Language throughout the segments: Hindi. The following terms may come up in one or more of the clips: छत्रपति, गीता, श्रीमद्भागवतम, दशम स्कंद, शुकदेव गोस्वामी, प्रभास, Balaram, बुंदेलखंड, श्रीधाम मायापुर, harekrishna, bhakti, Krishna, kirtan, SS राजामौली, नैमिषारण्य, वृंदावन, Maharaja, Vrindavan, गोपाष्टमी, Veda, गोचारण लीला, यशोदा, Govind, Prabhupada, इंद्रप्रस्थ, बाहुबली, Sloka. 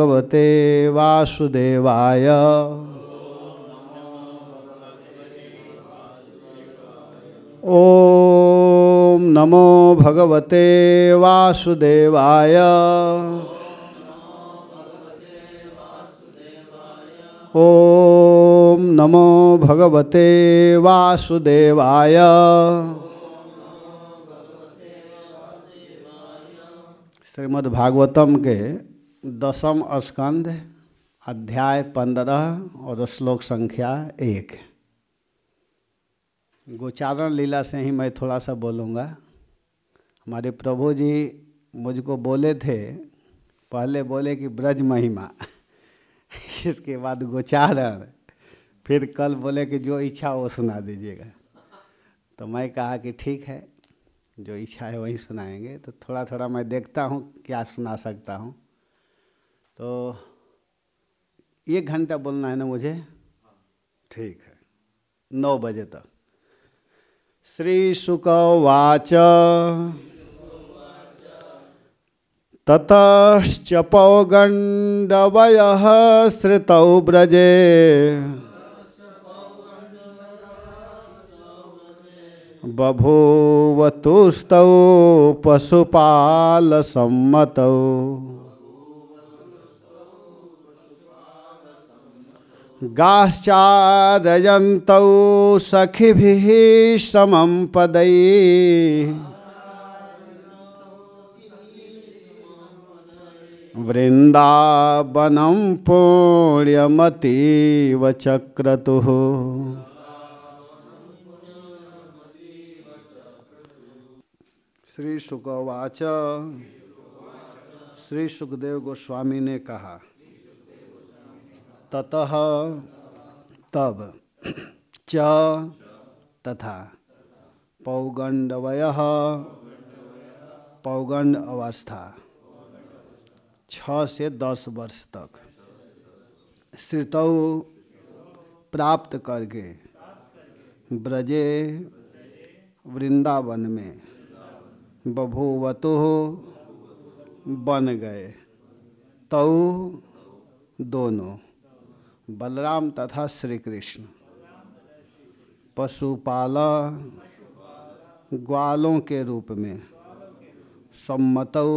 भगवते वासुदेवाय। ओम नमो भगवते वासुदेवाय। ओम नमो भगवते वासुदेवाय। श्रीमद्भागवतम के दशम स्कंद अध्याय 15 और श्लोक संख्या 1। गोचारण लीला से ही मैं थोड़ा सा बोलूँगा। हमारे प्रभु जी मुझको बोले थे, पहले बोले कि ब्रज महिमा, इसके बाद गोचारण, फिर कल बोले कि जो इच्छा वो सुना दीजिएगा। तो मैं कहा कि ठीक है, जो इच्छा है वही सुनाएंगे। तो थोड़ा थोड़ा मैं देखता हूँ क्या सुना सकता हूँ। तो 1 घंटा बोलना है ना मुझे, ठीक है, 9 बजे तक। श्री शुकवाच ततश्चपो गण्डवयः श्रितौ ब्रजे बभूव तुस्तौ पशुपाल सम्मतौ गाश्चारयन्तौ सखिभिः समं पदैः वृंदावनं पुण्यमतीव चक्रतुः श्री शुकवाच। श्री शुकदेव गोस्वामी ने कहा, ततः तब, च तथा, पौगंडवयः पौगंड अवस्था 6 से 10 वर्ष तक, श्रितौ प्राप्त करके, ब्रजे वृंदावन में, बभूवतो बन गए, तौ दोनों, बलराम तथा श्री कृष्ण, पशुपाला ग्वालों के रूप में, सम्मतौ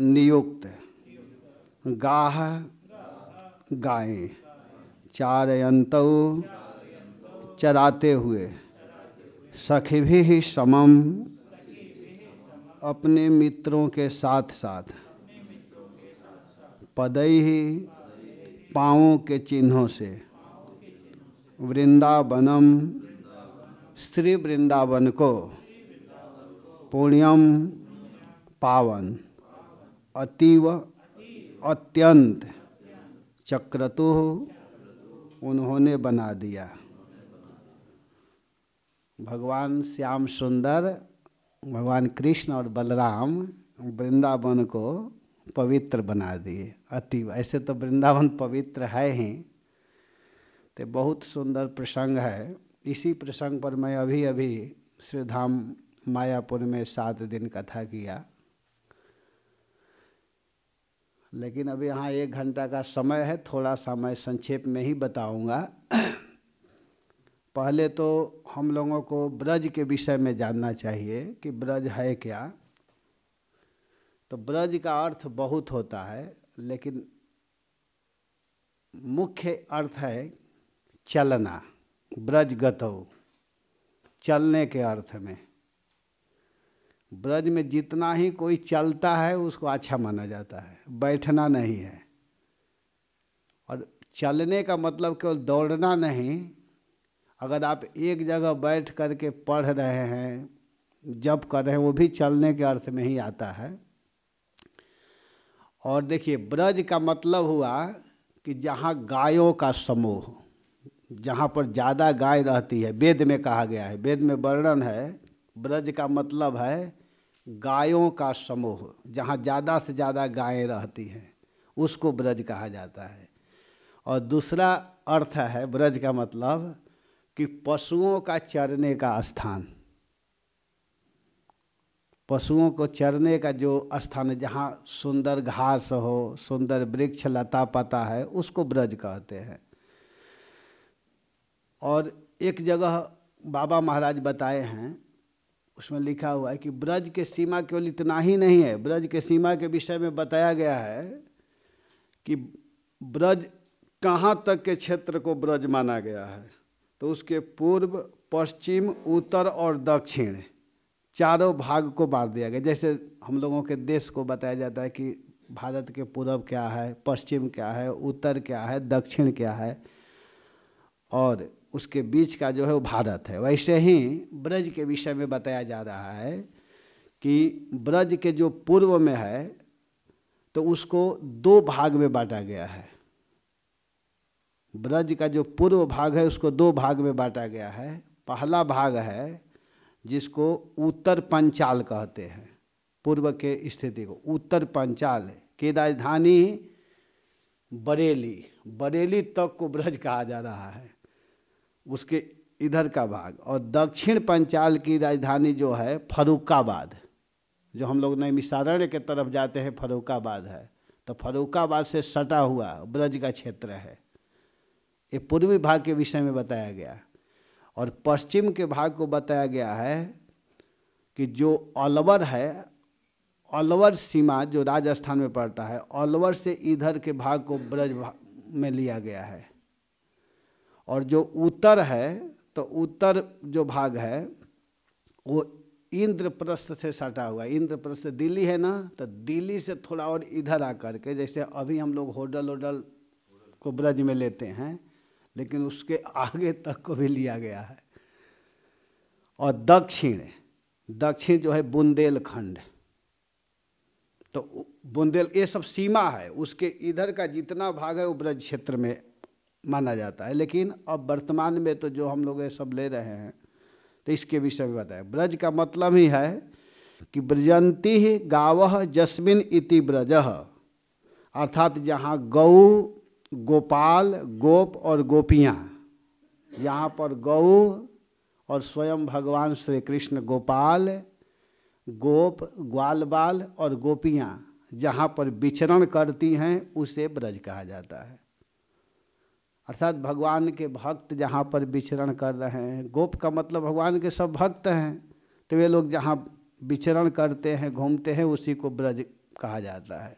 नियुक्त, गाह गायें, चारयन्तौ चराते हुए, सखिभिः समं अपने मित्रों के साथ साथ, पदैः पाँवों के चिन्हों से, वृंदावनम श्री वृंदावन को, पुण्यम पावन, अतीव अत्यंत, चक्रतु उन्होंने बना दिया। भगवान श्याम सुंदर, भगवान कृष्ण और बलराम वृंदावन को पवित्र बना दिए, अतीव। ऐसे तो वृंदावन पवित्र है ही। तो बहुत सुंदर प्रसंग है। इसी प्रसंग पर मैं अभी अभी श्रीधाम मायापुर में 7 दिन कथा किया, लेकिन अभी यहाँ 1 घंटा का समय है, थोड़ा सा मैं संक्षेप में ही बताऊंगा। पहले तो हम लोगों को ब्रज के विषय में जानना चाहिए कि ब्रज है क्या। तो ब्रज का अर्थ बहुत होता है, लेकिन मुख्य अर्थ है चलना, ब्रजगतौ, चलने के अर्थ में। ब्रज में जितना ही कोई चलता है उसको अच्छा माना जाता है, बैठना नहीं है। और चलने का मतलब केवल दौड़ना नहीं। अगर आप एक जगह बैठ कर के पढ़ रहे हैं, जप कर रहे हैं, वो भी चलने के अर्थ में ही आता है। और देखिए, ब्रज का मतलब हुआ कि जहाँ गायों का समूह, जहाँ पर ज़्यादा गाय रहती है, वेद में कहा गया है, वेद में वर्णन है, ब्रज का मतलब है गायों का समूह, जहाँ ज़्यादा से ज़्यादा गायें रहती हैं उसको ब्रज कहा जाता है। और दूसरा अर्थ है ब्रज का मतलब कि पशुओं का चरने का स्थान, पशुओं को चरने का जो स्थान है, जहाँ सुंदर घास हो, सुंदर वृक्ष लता पता है, उसको ब्रज कहते हैं। और एक जगह बाबा महाराज बताए हैं, उसमें लिखा हुआ है कि ब्रज के सीमा केवल इतना ही नहीं है, ब्रज के सीमा के विषय में बताया गया है कि ब्रज कहाँ तक के क्षेत्र को ब्रज माना गया है, तो उसके पूर्व, पश्चिम, उत्तर और दक्षिण चारों भाग को बांट दिया गया। जैसे हम लोगों के देश को बताया जाता है कि भारत के पूर्व क्या है, पश्चिम क्या है, उत्तर क्या है, दक्षिण क्या है, और उसके बीच का जो है वो भारत है। वैसे ही ब्रज के विषय में बताया जा रहा है कि ब्रज के जो पूर्व में है तो उसको दो भाग में बांटा गया है। ब्रज का जो पूर्व भाग है उसको दो भाग में बांटा गया है। पहला भाग है जिसको उत्तर पंचाल कहते हैं, पूर्व के स्थिति को उत्तर पंचाल की राजधानी बरेली, बरेली तक को ब्रज कहा जा रहा है, उसके इधर का भाग। और दक्षिण पंचाल की राजधानी जो है फर्रुखाबाद, जो हम लोग नैमिषारण्य के तरफ जाते हैं फर्रुखाबाद है, तो फर्रुखाबाद से सटा हुआ ब्रज का क्षेत्र है। ये पूर्वी भाग के विषय में बताया गया। और पश्चिम के भाग को बताया गया है कि जो अलवर है, अलवर सीमा जो राजस्थान में पड़ता है, अलवर से इधर के भाग को ब्रज में लिया गया है। और जो उत्तर है तो उत्तर जो भाग है वो इंद्रप्रस्थ से सटा हुआ। इंद्रप्रस्थ दिल्ली है ना, तो दिल्ली से थोड़ा और इधर आकर के, जैसे अभी हम लोग होटल होटल को ब्रज में लेते हैं, लेकिन उसके आगे तक को भी लिया गया है। और दक्षिण, दक्षिण जो है बुंदेलखंड, तो बुंदेल ये सब सीमा है, उसके इधर का जितना भाग है वो ब्रज क्षेत्र में माना जाता है। लेकिन अब वर्तमान में तो जो हम लोग ये सब ले रहे हैं तो इसके विषय में बताया। ब्रज का मतलब ही है कि ब्रजंती ही गावह जस्मिन इति ब्रजह, अर्थात जहाँ गऊ, गोपाल, गोप और गोपियाँ, यहाँ पर गऊ और स्वयं भगवान श्री कृष्ण, गोपाल, गोप, ग्वाल बाल और गोपियाँ जहाँ पर विचरण करती हैं उसे ब्रज कहा जाता है। अर्थात भगवान के भक्त जहाँ पर विचरण कर रहे हैं, गोप का मतलब भगवान के सब भक्त हैं, तो वे लोग जहाँ विचरण करते हैं, घूमते हैं, उसी को ब्रज कहा जाता है।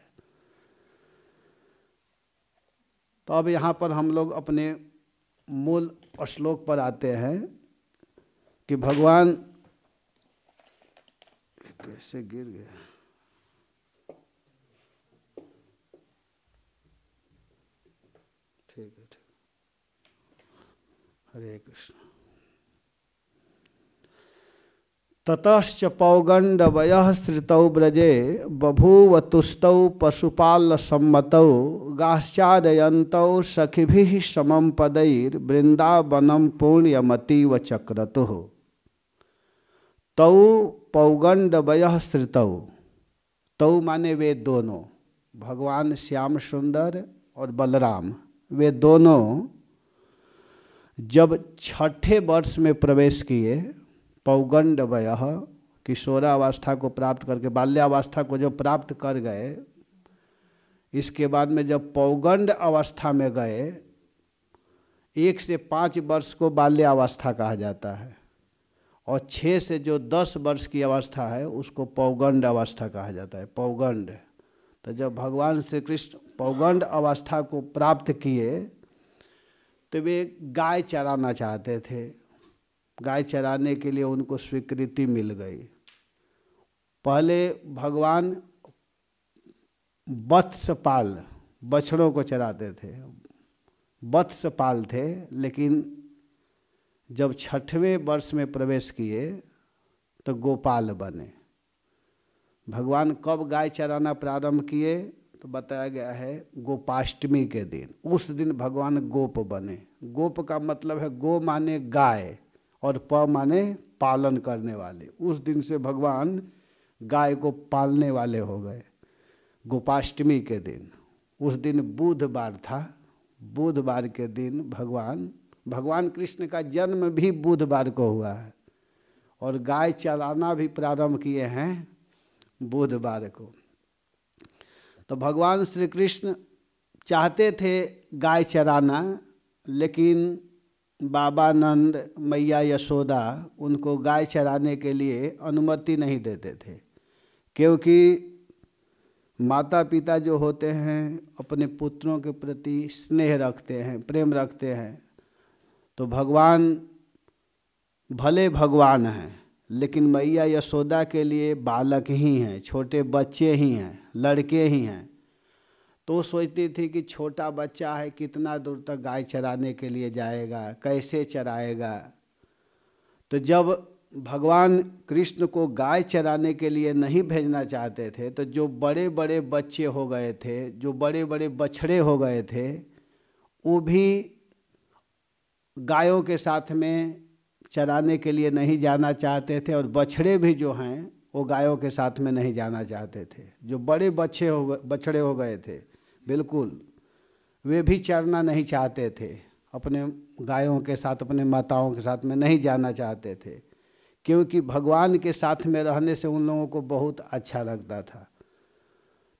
तो अब यहाँ पर हम लोग अपने मूल श्लोक पर आते हैं कि भगवान कैसे गिर गया। ठीक है, ठीक। हरे कृष्ण। ततश्च पौगंडवयः श्रितौ ब्रजे बभूव तुष्टौ पशुपाल सम्मतौ गाश्चारयन्तौ सखिभिः समं पदैर्वृन्दावनं पुण्यमतीव चक्रतुः। तौ पौगंडवयः श्रितौ, तौ माने वे दोनों, भगवान श्याम सुंदर और बलराम, वे दोनों जब छठे वर्ष में प्रवेश किए, पौगंडवयः किशोरावस्था को प्राप्त करके, बाल्यावस्था को जब प्राप्त कर गए, इसके बाद में जब पौगंड अवस्था में गए, 1 से 5 वर्ष को बाल्यावस्था कहा जाता है, और 6 से जो 10 वर्ष की अवस्था है उसको पौगंड अवस्था कहा जाता है। पौगंड, तो जब भगवान श्री कृष्ण पौगंड अवस्था को प्राप्त किए तो वे गाय चराना चाहते थे। गाय चराने के लिए उनको स्वीकृति मिल गई। पहले भगवान वत्सपाल, बछड़ों को चराते थे, वत्सपाल थे, लेकिन जब 6वें वर्ष में प्रवेश किए तो गोपाल बने। भगवान कब गाय चराना प्रारंभ किए तो बताया गया है गोपाष्टमी के दिन, उस दिन भगवान गोप बने। गोप का मतलब है, गो माने गाय और प माने पालन करने वाले। उस दिन से भगवान गाय को पालने वाले हो गए, गोपाष्टमी के दिन। उस दिन बुधवार था, बुधवार के दिन भगवान कृष्ण का जन्म भी बुधवार को हुआ है, और गाय चराना भी प्रारंभ किए हैं बुधवार को। तो भगवान श्री कृष्ण चाहते थे गाय चराना, लेकिन बाबा नंद मैया यशोदा उनको गाय चराने के लिए अनुमति नहीं देते थे, क्योंकि माता पिता जो होते हैं अपने पुत्रों के प्रति स्नेह रखते हैं, प्रेम रखते हैं। तो भगवान भले भगवान हैं, लेकिन मैया यशोदा के लिए बालक ही हैं, छोटे बच्चे ही हैं, लड़के ही हैं। तो वो सोचती थी कि छोटा बच्चा है, कितना दूर तक गाय चराने के लिए जाएगा, कैसे चराएगा। तो जब भगवान कृष्ण को गाय चराने के लिए नहीं भेजना चाहते थे, तो जो बड़े बड़े बच्चे हो गए थे, जो बड़े बड़े बछड़े हो गए थे, वो भी गायों के साथ में चराने के लिए नहीं जाना चाहते थे, और बछड़े भी जो हैं वो गायों के साथ में नहीं जाना चाहते थे। जो बड़े बछड़े हो गए थे बिल्कुल, वे भी चरना नहीं चाहते थे, अपने गायों के साथ, अपने माताओं के साथ में नहीं जाना चाहते थे, क्योंकि भगवान के साथ में रहने से उन लोगों को बहुत अच्छा लगता था।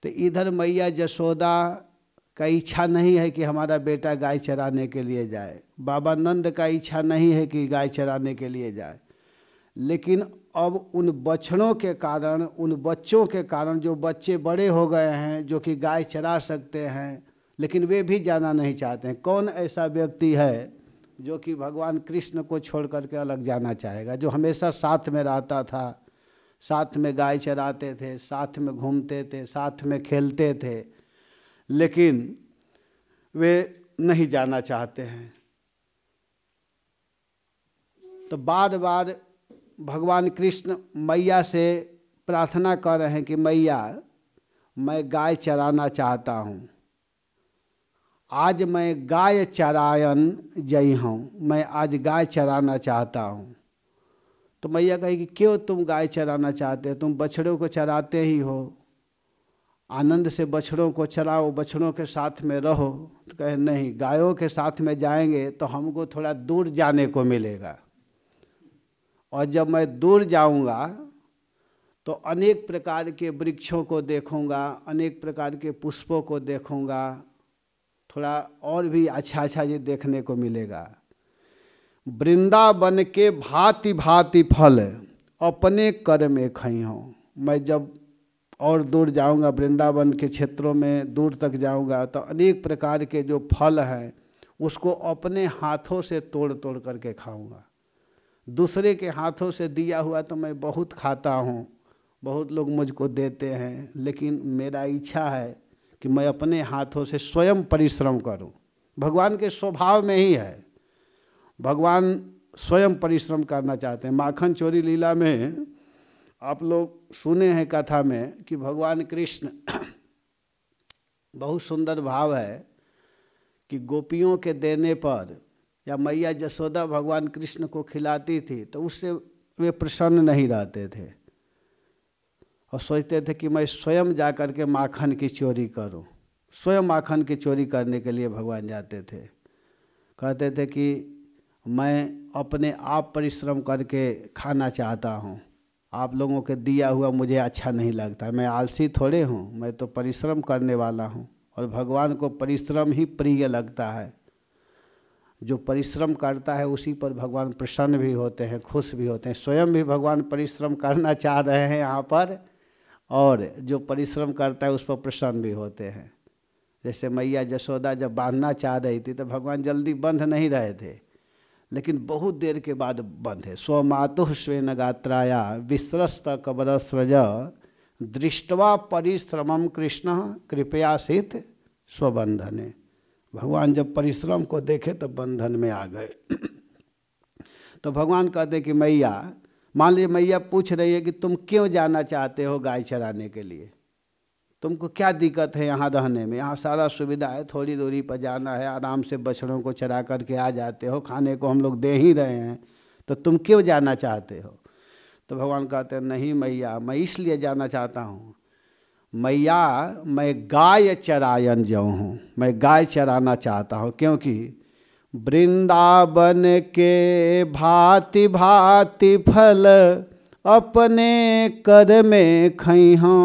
तो इधर मैया यशोदा का इच्छा नहीं है कि हमारा बेटा गाय चराने के लिए जाए, बाबा नंद का इच्छा नहीं है कि गाय चराने के लिए जाए, लेकिन अब उन बछड़ों के कारण, उन बच्चों के कारण जो बच्चे बड़े हो गए हैं, जो कि गाय चरा सकते हैं, लेकिन वे भी जाना नहीं चाहते हैं। कौन ऐसा व्यक्ति है जो कि भगवान कृष्ण को छोड़ करके अलग जाना चाहेगा, जो हमेशा साथ में रहता था, साथ में गाय चराते थे, साथ में घूमते थे, साथ में खेलते थे, लेकिन वे नहीं जाना चाहते हैं। तो बार बार भगवान कृष्ण मैया से प्रार्थना कर रहे हैं कि मैया, मैं गाय चराना चाहता हूँ, आज मैं गाय चरायन जय हूँ, मैं आज गाय चराना चाहता हूँ। तो मैया कहे कि क्यों तुम गाय चराना चाहते हो, तुम बछड़ों को चराते ही हो, आनंद से बछड़ों को चराओ, बछड़ों के साथ में रहो। तो कहे नहीं, गायों के साथ में जाएंगे तो हमको थोड़ा दूर जाने को मिलेगा, और जब मैं दूर जाऊंगा तो अनेक प्रकार के वृक्षों को देखूंगा, अनेक प्रकार के पुष्पों को देखूंगा, थोड़ा और भी अच्छा अच्छा ये देखने को मिलेगा। वृंदावन के भांति भांति फल अपने कर में खई हों। मैं जब और दूर जाऊंगा, वृंदावन के क्षेत्रों में दूर तक जाऊंगा, तो अनेक प्रकार के जो फल हैं उसको अपने हाथों से तोड़ तोड़ करके खाऊंगा। दूसरे के हाथों से दिया हुआ तो मैं बहुत खाता हूँ, बहुत लोग मुझको देते हैं, लेकिन मेरा इच्छा है कि मैं अपने हाथों से स्वयं परिश्रम करूँ। भगवान के स्वभाव में ही है, भगवान स्वयं परिश्रम करना चाहते हैं। माखन चोरी लीला में आप लोग सुने हैं कथा में कि भगवान कृष्ण, बहुत सुंदर भाव है कि गोपियों के देने पर या मैया यशोदा भगवान कृष्ण को खिलाती थी तो उससे वे प्रसन्न नहीं रहते थे, और सोचते थे कि मैं स्वयं जा कर के माखन की चोरी करूं। स्वयं माखन की चोरी करने के लिए भगवान जाते थे, कहते थे कि मैं अपने आप परिश्रम करके खाना चाहता हूं, आप लोगों के दिया हुआ मुझे अच्छा नहीं लगता, मैं आलसी थोड़े हूं, मैं तो परिश्रम करने वाला हूं, और भगवान को परिश्रम ही प्रिय लगता है। जो परिश्रम करता है उसी पर भगवान प्रसन्न भी होते हैं, खुश भी होते हैं। स्वयं भी भगवान परिश्रम करना चाह रहे हैं यहाँ पर, और जो परिश्रम करता है उस पर प्रसन्न भी होते हैं। जैसे मैया यशोदा जब बांधना चाह रही थी तो भगवान जल्दी बंध नहीं रहे थे, लेकिन बहुत देर के बाद बंधे। स्वमातुः स्वेन गात्राया विस्रस्त कबरस्रज दृष्ट्वा परिश्रमम कृष्ण कृपयासीत स्वबंधने। भगवान जब परिश्रम को देखे तो बंधन में आ गए। तो भगवान कहते कि मैया, मान लीजिए मैया पूछ रही है कि तुम क्यों जाना चाहते हो गाय चराने के लिए, तुमको क्या दिक्कत है यहाँ रहने में, यहाँ सारा सुविधा है, थोड़ी दूरी पर जाना है, आराम से बछड़ों को चरा करके आ जाते हो, खाने को हम लोग दे ही रहे हैं, तो तुम क्यों जाना चाहते हो। तो भगवान कहते हैं नहीं मैया, मैं इसलिए जाना चाहता हूँ, मैया मैं गाय चरायन जाऊँ हूँ, मैं गाय चराना चाहता हूँ, क्योंकि वृंदावन के भांति भांति फल अपने कर में खइहों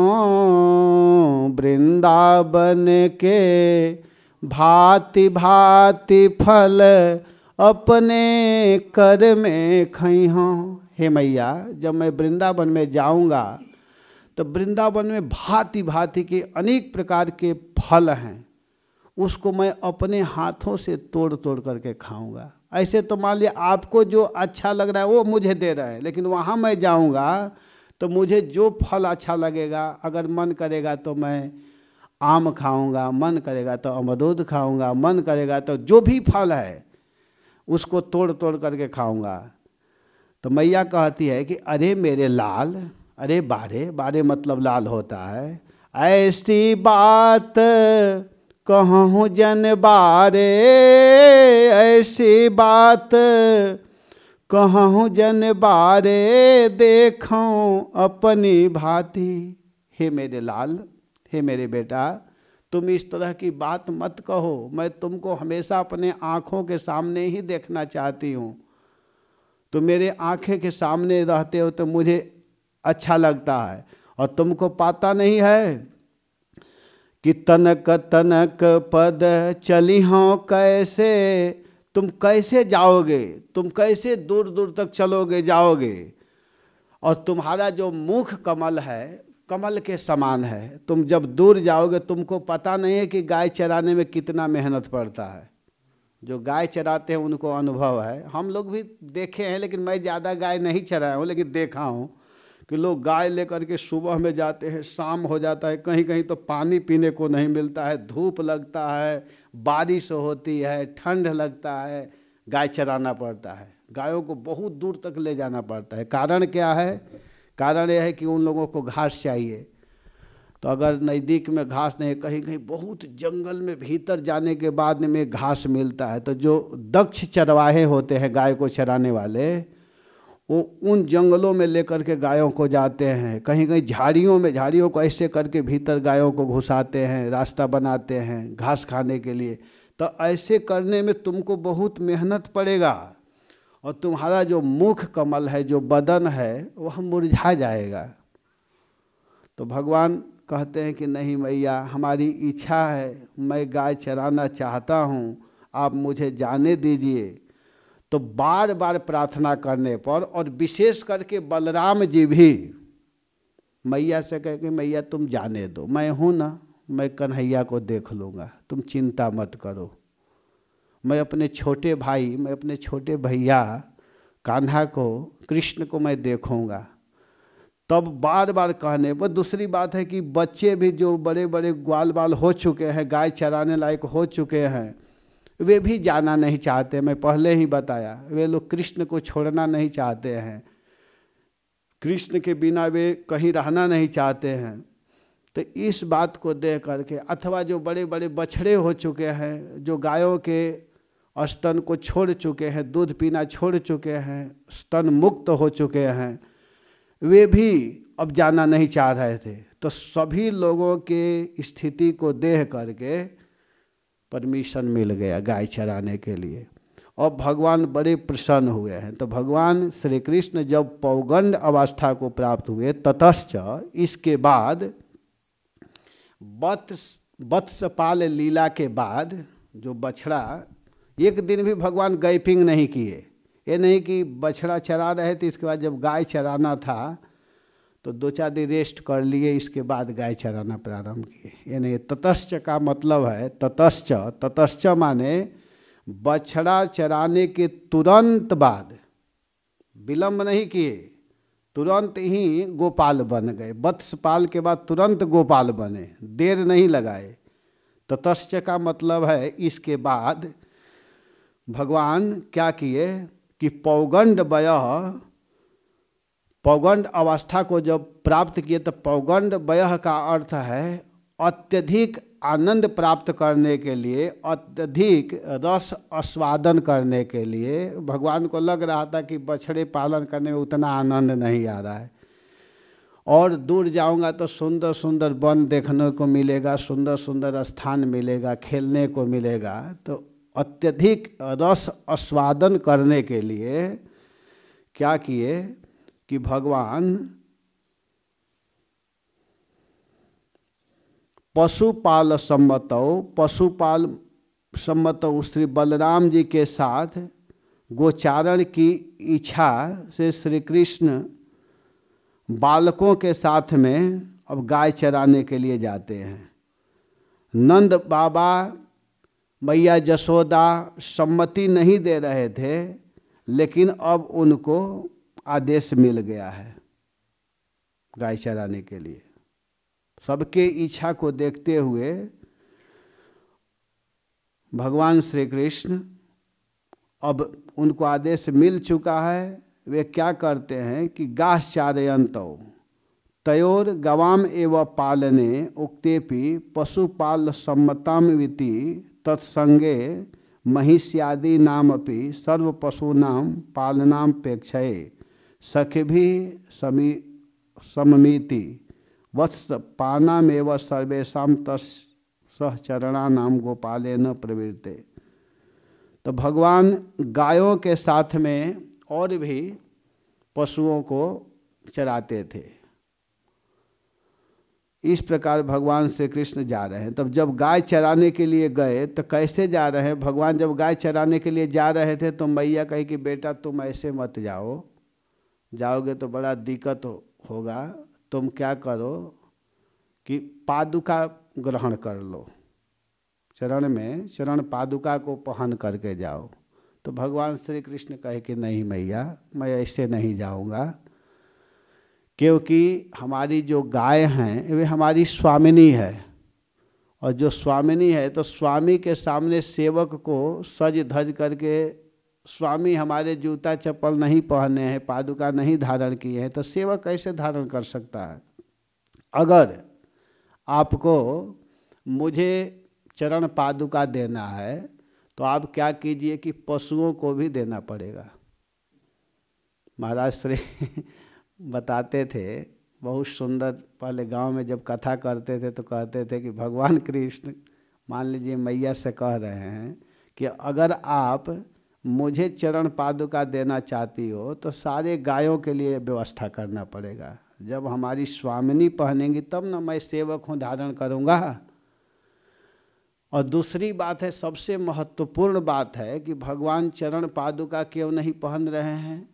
वृंदावन के भांति भांति फल अपने कर में खइहों। हे मैया, जब मैं वृंदावन में जाऊंगा तो वृंदावन में भांति भांति के अनेक प्रकार के फल हैं, उसको मैं अपने हाथों से तोड़ तोड़ करके खाऊंगा। ऐसे तो मान लिया आपको जो अच्छा लग रहा है वो मुझे दे रहे हैं, लेकिन वहाँ मैं जाऊँगा तो मुझे जो फल अच्छा लगेगा, अगर मन करेगा तो मैं आम खाऊंगा, मन करेगा तो अमरूद खाऊंगा, मन करेगा तो जो भी फल है उसको तोड़ तोड़ करके खाऊंगा। तो मैया कहती है कि अरे मेरे लाल, अरे बारे, बारे मतलब लाल होता है, ऐसी बात कहूँ जन बारे, ऐसी बात कहूँ जन बारे देखूँ अपनी भांति। हे मेरे लाल, हे मेरे बेटा, तुम इस तरह की बात मत कहो, मैं तुमको हमेशा अपने आँखों के सामने ही देखना चाहती हूँ। तुम मेरे आँखें के सामने रहते हो तो मुझे अच्छा लगता है, और तुमको पता नहीं है कि तनक तनक पद चली हो कैसे, तुम कैसे जाओगे, तुम कैसे दूर दूर तक चलोगे जाओगे, और तुम्हारा जो मुख कमल है कमल के समान है, तुम जब दूर जाओगे तुमको पता नहीं है कि गाय चराने में कितना मेहनत पड़ता है। जो गाय चराते हैं उनको अनुभव है, हम लोग भी देखे हैं, लेकिन मैं ज़्यादा गाय नहीं चराया हूँ, लेकिन देखा हूँ कि लोग गाय लेकर के सुबह में जाते हैं, शाम हो जाता है, कहीं कहीं तो पानी पीने को नहीं मिलता है, धूप लगता है, बारिश होती है, ठंड लगता है, गाय चराना पड़ता है, गायों को बहुत दूर तक ले जाना पड़ता है। कारण क्या है? कारण यह है कि उन लोगों को घास चाहिए, तो अगर नज़दीक में घास नहीं, कहीं कहीं बहुत जंगल में भीतर जाने के बाद में घास मिलता है। तो जो दक्ष चरवाहे होते हैं गाय को चराने वाले, वो उन जंगलों में लेकर के गायों को जाते हैं, कहीं कहीं झाड़ियों में, झाड़ियों को ऐसे करके भीतर गायों को घुसाते हैं, रास्ता बनाते हैं घास खाने के लिए। तो ऐसे करने में तुमको बहुत मेहनत पड़ेगा, और तुम्हारा जो मुख कमल है, जो बदन है, वह मुरझा जाएगा। तो भगवान कहते हैं कि नहीं मैया, हमारी इच्छा है, मैं गाय चराना चाहता हूँ, आप मुझे जाने दीजिए। तो बार बार प्रार्थना करने पर, और विशेष करके बलराम जी भी मैया से कहे कि मैया तुम जाने दो, मैं हूँ ना, मैं कन्हैया को देख लूँगा, तुम चिंता मत करो, मैं अपने छोटे भाई, मैं अपने छोटे भैया कान्हा को, कृष्ण को मैं देखूँगा। तब बार बार कहने पर, दूसरी बात है कि बच्चे भी जो बड़े बड़े ग्वाल बाल हो चुके हैं, गाय चराने लायक हो चुके हैं, वे भी जाना नहीं चाहते। मैं पहले ही बताया, वे लोग कृष्ण को छोड़ना नहीं चाहते हैं, कृष्ण के बिना वे कहीं रहना नहीं चाहते हैं। तो इस बात को देख करके, अथवा जो बड़े बड़े बछड़े हो चुके हैं, जो गायों के स्तन को छोड़ चुके हैं, दूध पीना छोड़ चुके हैं, स्तन मुक्त हो चुके हैं, वे भी अब जाना नहीं चाह रहे थे। तो सभी लोगों के स्थिति को देख करके परमिशन मिल गया गाय चराने के लिए, और भगवान बड़े प्रसन्न हुए हैं। तो भगवान श्री कृष्ण जब पौगंड अवस्था को प्राप्त हुए, ततश्च इसके बाद वत्सपाल लीला के बाद, जो बछड़ा, एक दिन भी भगवान गैपिंग नहीं किए, ये नहीं कि बछड़ा चरा रहे थे, इसके बाद जब गाय चराना था तो दो चार दिन रेस्ट कर लिए, इसके बाद गाय चराना प्रारंभ किए। यानी ततश्च का मतलब है, ततश्च, ततश्च माने बछड़ा चराने के तुरंत बाद, विलम्ब नहीं किए, तुरंत ही गोपाल बन गए। वत्सपाल के बाद तुरंत गोपाल बने, देर नहीं लगाए। ततश्च का मतलब है इसके बाद भगवान क्या किए कि पौगंड वयः, पौगंड अवस्था को जब प्राप्त किए तो पौगंड वयः का अर्थ है अत्यधिक आनंद प्राप्त करने के लिए, अत्यधिक रस आस्वादन करने के लिए। भगवान को लग रहा था कि बछड़े पालन करने में उतना आनंद नहीं आ रहा है, और दूर जाऊंगा तो सुंदर सुंदर वन देखने को मिलेगा, सुंदर सुंदर स्थान मिलेगा, खेलने को मिलेगा। तो अत्यधिक रस आस्वादन करने के लिए क्या किए कि भगवान पशुपाल सम्मतौ, पशुपाल सम्मतौ श्री बलराम जी के साथ गोचारण की इच्छा से श्री कृष्ण बालकों के साथ में अब गाय चराने के लिए जाते हैं। नंद बाबा मैया जसोदा सम्मति नहीं दे रहे थे, लेकिन अब उनको आदेश मिल गया है गाय चराने के लिए। सबके इच्छा को देखते हुए भगवान श्री कृष्ण, अब उनको आदेश मिल चुका है, वे क्या करते हैं कि गाश्चारयन्तौ तयोर गवाम एव पालने उक्तेपि पशुपाल सम्मताम विति तत्संगे महिष्यादि नामपि सर्व पशूनाम पालनापेक्षये सखिभि सममिति वत्स पानामेव सर्वेशा सहचरणानाम गोपालेन प्रवृत्ते। तो भगवान गायों के साथ में और भी पशुओं को चराते थे। इस प्रकार भगवान श्री कृष्ण जा रहे हैं। तब जब गाय चराने के लिए गए तो कैसे जा रहे हैं भगवान? जब गाय चराने के लिए जा रहे थे तो मैया कही कि बेटा तुम ऐसे मत जाओ, जाओगे तो बड़ा दिक्कत होगा, तुम क्या करो कि पादुका ग्रहण कर लो, चरण में चरण पादुका को पहन करके जाओ। तो भगवान श्री कृष्ण कहे कि नहीं मैया, मैं ऐसे नहीं जाऊंगा, क्योंकि हमारी जो गाय हैं वे हमारी स्वामिनी है, और जो स्वामिनी है तो स्वामी के सामने सेवक को सज धज करके, स्वामी हमारे जूता चप्पल नहीं पहने हैं, पादुका नहीं धारण किए हैं, तो सेवक कैसे धारण कर सकता है? अगर आपको मुझे चरण पादुका देना है तो आप क्या कीजिए कि पशुओं को भी देना पड़ेगा। महाराज श्री बताते थे, बहुत सुंदर, पहले गांव में जब कथा करते थे तो कहते थे कि भगवान कृष्ण मान लीजिए मैया से कह रहे हैं कि अगर आप मुझे चरण पादुका देना चाहती हो तो सारे गायों के लिए व्यवस्था करना पड़ेगा, जब हमारी स्वामिनी पहनेंगी तब ना मैं सेवक हूँ धारण करूँगा। और दूसरी बात है, सबसे महत्वपूर्ण बात है कि भगवान चरण पादुका क्यों नहीं पहन रहे हैं,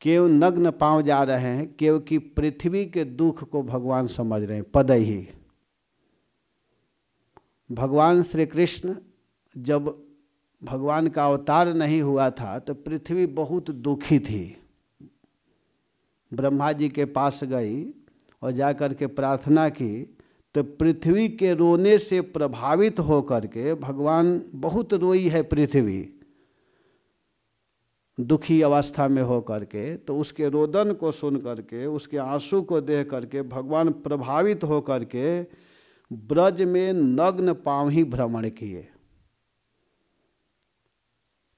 क्यों नग्न पांव जा रहे हैं? क्योंकि पृथ्वी के दुख को भगवान समझ रहे हैं, पदई ही। भगवान श्री कृष्ण जब भगवान का अवतार नहीं हुआ था तो पृथ्वी बहुत दुखी थी। ब्रह्मा जी के पास गई और जाकर के प्रार्थना की तो पृथ्वी के रोने से प्रभावित होकर के भगवान, बहुत रोई है पृथ्वी दुखी अवस्था में होकर के, तो उसके रोदन को सुन करके, उसके आंसू को देख करके भगवान प्रभावित होकर के ब्रज में नग्न पांव ही भ्रमण किए,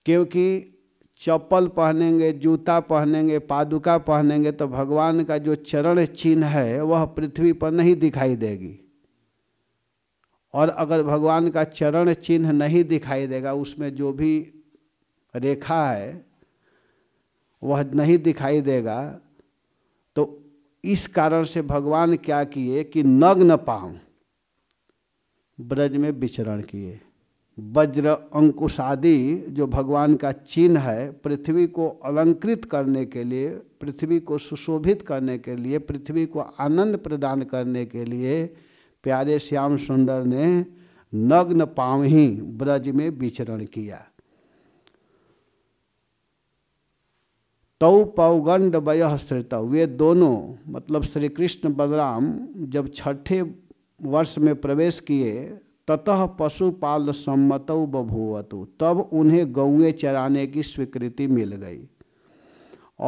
क्योंकि चप्पल पहनेंगे, जूता पहनेंगे, पादुका पहनेंगे तो भगवान का जो चरण चिन्ह है वह पृथ्वी पर नहीं दिखाई देगी। और अगर भगवान का चरण चिन्ह नहीं दिखाई देगा, उसमें जो भी रेखा है वह नहीं दिखाई देगा, तो इस कारण से भगवान क्या किए कि नग्न पांव ब्रज में विचरण किए। वज्र अंकुश आदि जो भगवान का चिन्ह है, पृथ्वी को अलंकृत करने के लिए, पृथ्वी को सुशोभित करने के लिए, पृथ्वी को आनंद प्रदान करने के लिए प्यारे श्याम सुंदर ने नग्न पांव ही ब्रज में विचरण किया। तौ पौगंड वयः श्रितौ, वे दोनों मतलब श्री कृष्ण बलराम जब छठे वर्ष में प्रवेश किए ततः पशुपाल सम्मतौ बभूवतु, तब उन्हें गौएं चराने की स्वीकृति मिल गई।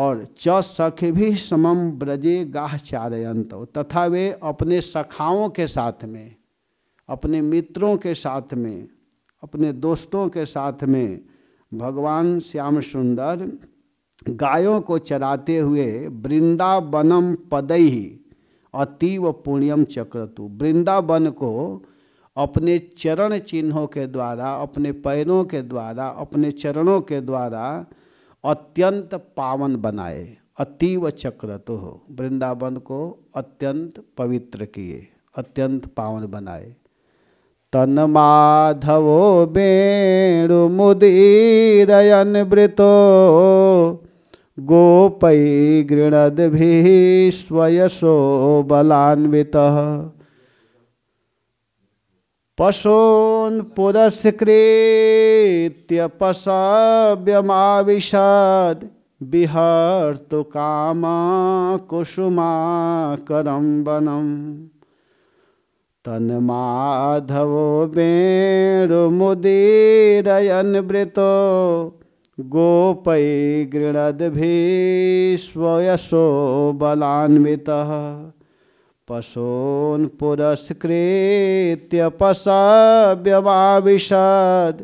और च सखिभिः समं ब्रजे गाः चारयन्तौ, तथा वे अपने सखाओं के साथ में, अपने मित्रों के साथ में, अपने दोस्तों के साथ में भगवान श्याम सुंदर गायों को चराते हुए वृंदावनम पदैः अतीव पुण्यम चक्रतु, वृंदावन को अपने चरण चिन्हों के द्वारा, अपने पैरों के द्वारा, अपने चरणों के द्वारा अत्यंत पावन बनाए, अतीव चक्रतो हो, वृंदावन को अत्यंत पवित्र किए, अत्यंत पावन बनाए। तन माधवो बेणु मुदीरयन वृतो गोपै गृणद्भिः स्वयसो बलान्वितः पशून् पुरस्कृत्य पशव्यमाविशद् बिहर्तु कामकुसुमाकरं वनम्। तन्माधवो बेणुमुदीरयन् वृतो गोपै गृणद्भिः स्वयसो बलान्वितः पशून् पुरस्कृत्य पशव्यमाविशद्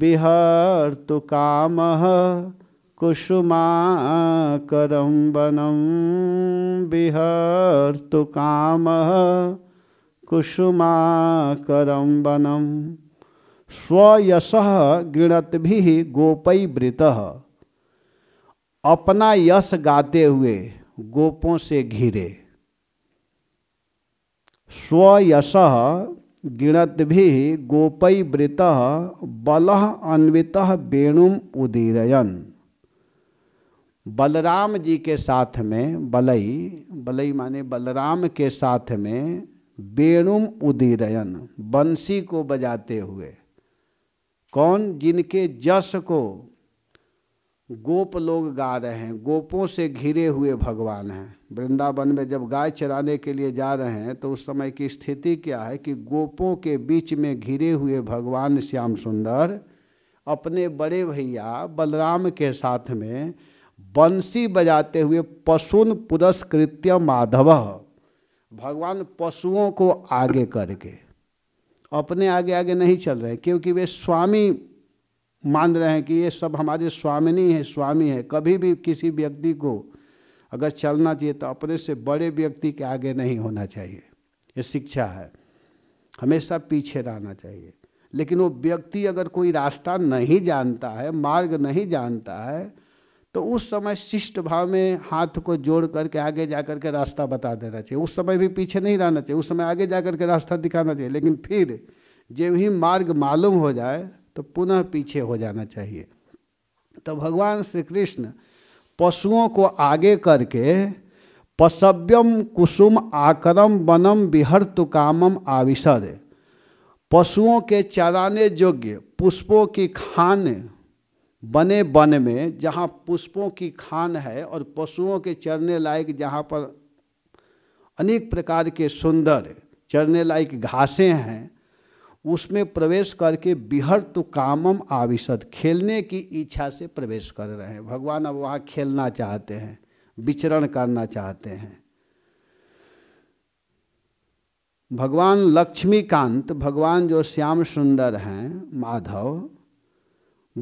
बिहर्तु कामः कुसुमाकरं वनं बिहर्तु कामः कुसुमाकरं वनम। स्वयसः गृणद्भिः गोपै वृतः, अपना यश गाते हुए गोपों से घिरे। स्वयसः गृणद्भिः गोपै वृतः बलः अन्वितः वेणुम उदीरयन्। बलराम जी के साथ में बलई, बलई माने बलराम के साथ में वेणुम उदीरयन, बंसी को बजाते हुए। कौन? जिनके जस को गोप लोग गा रहे हैं, गोपों से घिरे हुए भगवान हैं। वृंदावन में जब गाय चराने के लिए जा रहे हैं तो उस समय की स्थिति क्या है कि गोपों के बीच में घिरे हुए भगवान श्याम सुंदर अपने बड़े भैया बलराम के साथ में बंसी बजाते हुए पशुन पुरस्कृत्य माधव, भगवान पशुओं को आगे करके, अपने आगे आगे नहीं चल रहे, क्योंकि वे स्वामी मान रहे हैं कि ये सब हमारे स्वामिनी है, स्वामी है। कभी भी किसी व्यक्ति को अगर चलना चाहिए तो अपने से बड़े व्यक्ति के आगे नहीं होना चाहिए, ये शिक्षा है। हमेशा पीछे रहना चाहिए। लेकिन वो व्यक्ति अगर कोई रास्ता नहीं जानता है, मार्ग नहीं जानता है, तो उस समय शिष्ट भाव में हाथ को जोड़ करके आगे जा करके रास्ता बता देना चाहिए। उस समय भी पीछे नहीं रहना चाहिए, उस समय आगे जा करके रास्ता दिखाना चाहिए। लेकिन फिर जब ही मार्ग मालूम हो जाए तो पुनः पीछे हो जाना चाहिए। तो भगवान श्री कृष्ण पशुओं को आगे करके पशव्यम कुसुम आकरम वनम बिहर्तु कामम आविशद, पशुओं के चराने योग्य पुष्पों की खान बने वन में, जहाँ पुष्पों की खान है और पशुओं के चरने लायक, जहाँ पर अनेक प्रकार के सुंदर चरने लायक घासें हैं, उसमें प्रवेश करके बिहर्तु कामम आविशद, खेलने की इच्छा से प्रवेश कर रहे हैं भगवान। अब वहाँ खेलना चाहते हैं, विचरण करना चाहते हैं। भगवान लक्ष्मीकांत, भगवान जो श्याम सुंदर हैं माधव,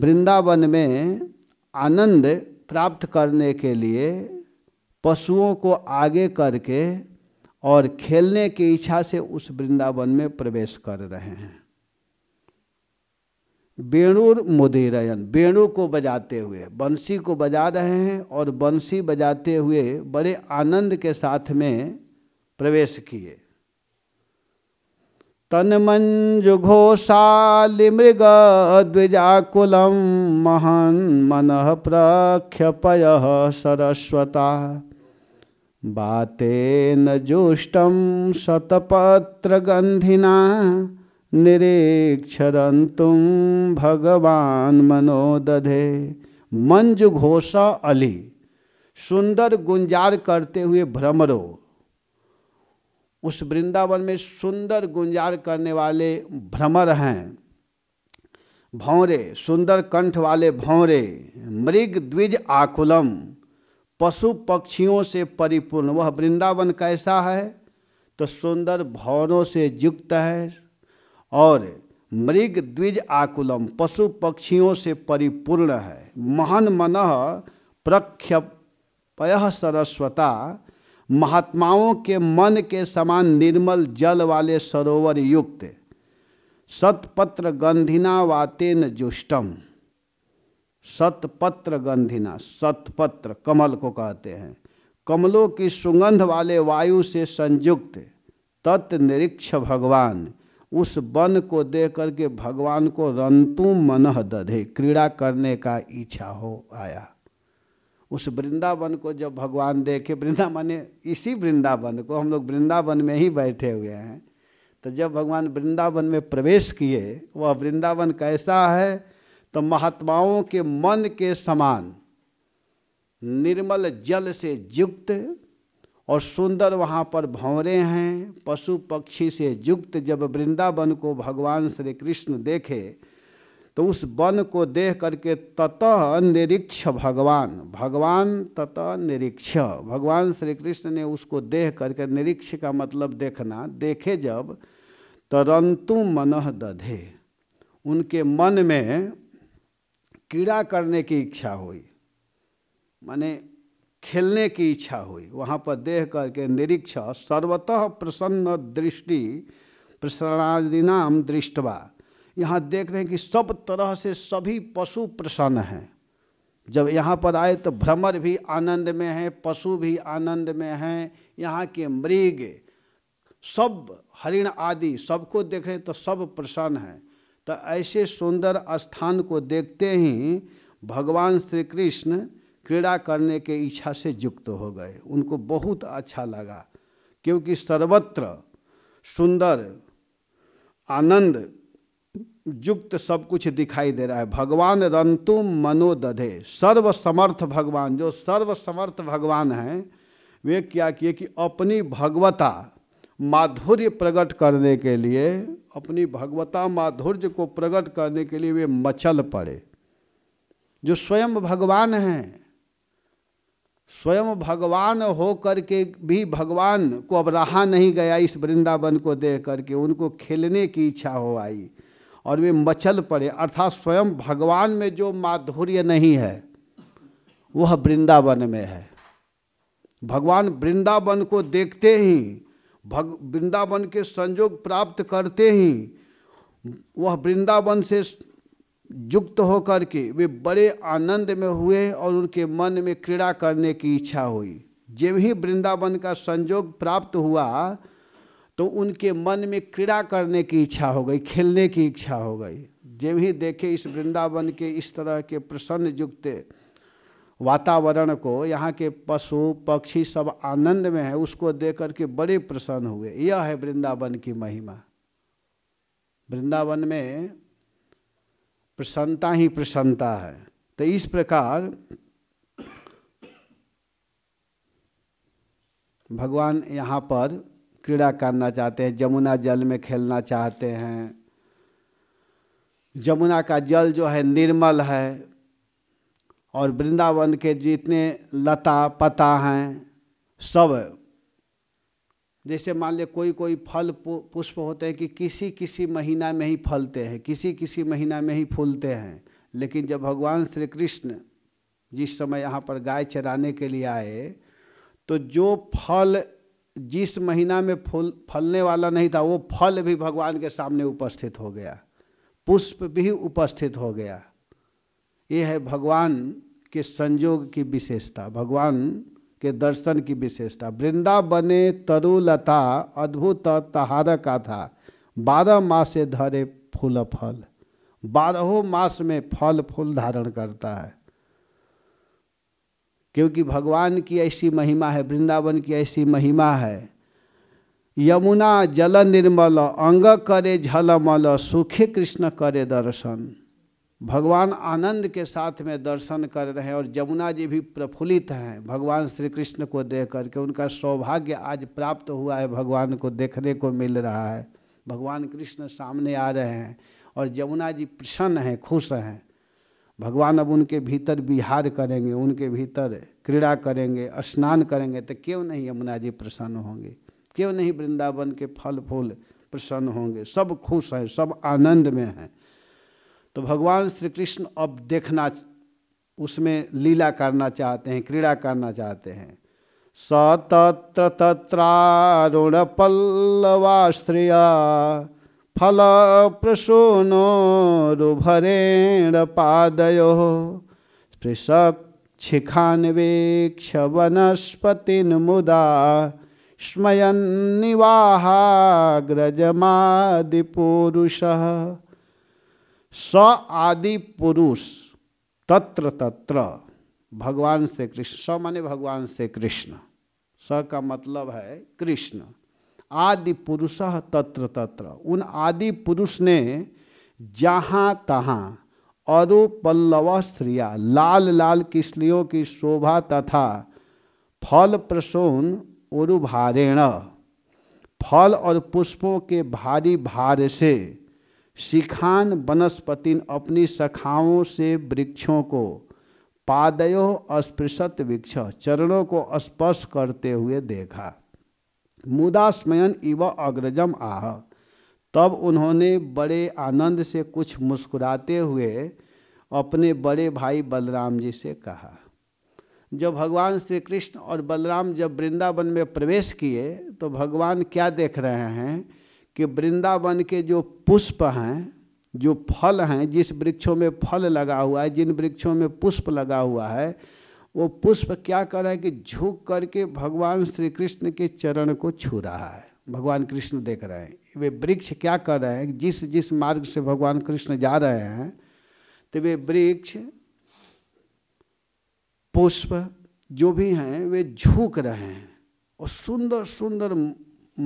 वृंदावन में आनंद प्राप्त करने के लिए पशुओं को आगे करके और खेलने की इच्छा से उस वृंदावन में प्रवेश कर रहे हैं। वेणुर मुदीरयन, वेणु को बजाते हुए, बंसी को बजा रहे हैं और बंसी बजाते हुए बड़े आनंद के साथ में प्रवेश किए। तन्मंजुघोषालिमृगद्विजाकुलं महान्मनः प्रख्यपयः सरस्वता बातेन जुष्टं शतपत्रगन्धिना निरीक्षरन्तुं भगवान् मनोदधे। मंजुघोष अली, सुंदर गुंजार करते हुए भ्रमरो, उस वृंदावन में सुंदर गुंजार करने वाले भ्रमर हैं। भौरे, सुंदर कंठ वाले भौरे। मृग द्विज आकुलम, पशु पक्षियों से परिपूर्ण वह वृंदावन कैसा है? तो सुंदर भौरों से युक्त है और मृग द्विज आकुलम, पशु पक्षियों से परिपूर्ण है। महान मनः प्रख्यपयः सरस्वता, महात्माओं के मन के समान निर्मल जल वाले सरोवर युक्त। सतपत्र गंधिना वातेन जुष्टम, सतपत्र गंधिना, सतपत्र कमल को कहते हैं, कमलों की सुगंध वाले वायु से संयुक्त तत्निरीक्ष भगवान, उस वन को देख करके भगवान को रंतु मनह दधे, क्रीड़ा करने का इच्छा हो आया। उस वृंदावन को जब भगवान देखे, वृंदावन इसी वृंदावन को, हम लोग वृंदावन में ही बैठे हुए हैं, तो जब भगवान वृंदावन में प्रवेश किए, वह वृंदावन कैसा है तो महात्माओं के मन के समान निर्मल जल से युक्त और सुंदर, वहाँ पर भंवरे हैं, पशु पक्षी से युक्त। जब वृंदावन को भगवान श्री कृष्ण देखे तो उस वन को देख करके ततः निरीक्ष भगवान, भगवान ततः निरीक्ष, भगवान श्री कृष्ण ने उसको देख करके, निरीक्ष का मतलब देखना, देखे जब तरंतु मनः दधे, उनके मन में क्रीड़ा करने की इच्छा हुई, माने खेलने की इच्छा हुई। वहाँ पर देख करके निरीक्ष सर्वतः प्रसन्न दृष्टि प्रसन्नादिनाम दृष्टवा, यहाँ देख रहे हैं कि सब तरह से सभी पशु प्रसन्न हैं। जब यहाँ पर आए तो भ्रमर भी आनंद में हैं, पशु भी आनंद में हैं, यहाँ के मृग सब, हरिण आदि सबको देख रहे हैं तो सब प्रसन्न हैं। तो ऐसे सुंदर स्थान को देखते ही भगवान श्री कृष्ण क्रीड़ा करने के इच्छा से युक्त हो गए। उनको बहुत अच्छा लगा, क्योंकि सर्वत्र सुंदर आनंद युक्त सब कुछ दिखाई दे रहा है। भगवान रंतु मनोदधे, सर्वसमर्थ भगवान, जो सर्वसमर्थ भगवान हैं, वे क्या किए कि अपनी भगवता माधुर्य प्रकट करने के लिए, अपनी भगवता माधुर्य को प्रकट करने के लिए वे मचल पड़े। जो स्वयं भगवान हैं, स्वयं भगवान हो करके भी भगवान को अब रहा नहीं गया इस वृंदावन को देख करके, उनको खेलने की इच्छा हो आई और वे मचल पड़े। अर्थात स्वयं भगवान में जो माधुर्य नहीं है वह वृंदावन में है। भगवान वृंदावन को देखते ही, वृंदावन के संयोग प्राप्त करते ही, वह वृंदावन से युक्त होकर के वे बड़े आनंद में हुए और उनके मन में क्रीड़ा करने की इच्छा हुई। जब ही वृंदावन का संयोग प्राप्त हुआ तो उनके मन में क्रीड़ा करने की इच्छा हो गई, खेलने की इच्छा हो गई। जब ही देखे इस वृंदावन के इस तरह के प्रसन्न युक्त वातावरण को, यहाँ के पशु पक्षी सब आनंद में है, उसको देख करके बड़े प्रसन्न हुए। यह है वृंदावन की महिमा। वृंदावन में प्रसन्नता ही प्रसन्नता है। तो इस प्रकार भगवान यहाँ पर क्रीड़ा करना चाहते हैं, जमुना जल में खेलना चाहते हैं। जमुना का जल जो है निर्मल है और वृंदावन के जितने लता पता हैं सब, जैसे मान ले कोई कोई फल पुष्प होते हैं कि किसी किसी महीना में ही फलते हैं, किसी किसी महीना में ही फूलते हैं। लेकिन जब भगवान श्री कृष्ण जिस समय यहाँ पर गाय चराने के लिए आए तो जो फल जिस महीना में फलने वाला नहीं था वो फल भी भगवान के सामने उपस्थित हो गया, पुष्प भी उपस्थित हो गया। ये है भगवान के संयोग की विशेषता, भगवान के दर्शन की विशेषता। वृंदावने तरुलता अद्भुत तहार का था, 12 मासे धरे फूल फल, 12 मास में फल फूल धारण करता है। क्योंकि भगवान की ऐसी महिमा है, वृंदावन की ऐसी महिमा है। यमुना जल निर्मल अंग करे झलमल, सुखे कृष्ण करे दर्शन। भगवान आनंद के साथ में दर्शन कर रहे हैं और यमुना जी भी प्रफुल्लित हैं भगवान श्री कृष्ण को देख करके। उनका सौभाग्य आज प्राप्त हुआ है, भगवान को देखने को मिल रहा है, भगवान कृष्ण सामने आ रहे हैं और यमुना जी प्रसन्न हैं, खुश हैं। भगवान अब उनके भीतर विहार करेंगे, उनके भीतर क्रीड़ा करेंगे, स्नान करेंगे, तो क्यों नहीं यमुना जी प्रसन्न होंगे, क्यों नहीं वृंदावन के फल फूल प्रसन्न होंगे। सब खुश हैं, सब आनंद में हैं। तो भगवान श्री कृष्ण अब देखना, उसमें लीला करना चाहते हैं, क्रीड़ा करना चाहते हैं। सतत्र तत्रारुण पल्लवाश्रिया फल प्रसूनो रुभरेण पादयो पृषक्षिखान्वेक्ष वनस्पतिन्मुदा स्मयन्निवाहाग्रजमादिपुरुषः। स आदि पुरुष तत्र तत्र भगवान श्री कृष्ण। स माने भगवान श्री कृष्ण, स का मतलब है कृष्ण। आदि पुरुष तत्र तत्र, उन आदि पुरुष ने जहाँ तहाँ अरु पल्लव स्त्रिया लाल लाल किसलियों की शोभा तथा फल प्रसून उरुभारेण, फल और पुष्पों के भारी भार से, शिखान वनस्पतिन अपनी शाखाओं से वृक्षों को, पादयो अस्पृशत वृक्ष चरणों को स्पर्श करते हुए देखा। मुदा स्मयन इव अग्रजम आह, तब उन्होंने बड़े आनंद से कुछ मुस्कुराते हुए अपने बड़े भाई बलराम जी से कहा। जब भगवान श्री कृष्ण और बलराम जब वृंदावन में प्रवेश किए तो भगवान क्या देख रहे हैं कि वृंदावन के जो पुष्प हैं, जो फल हैं, जिस वृक्षों में फल लगा हुआ है, जिन वृक्षों में पुष्प लगा हुआ है, वो पुष्प क्या कर रहा है कि झुक करके भगवान श्री कृष्ण के चरण को छू रहा है। भगवान कृष्ण देख रहे हैं वे वृक्ष क्या कर रहे हैं, जिस जिस मार्ग से भगवान कृष्ण जा रहे हैं तो वे वृक्ष पुष्प जो भी हैं वे झुक रहे हैं। और सुंदर सुंदर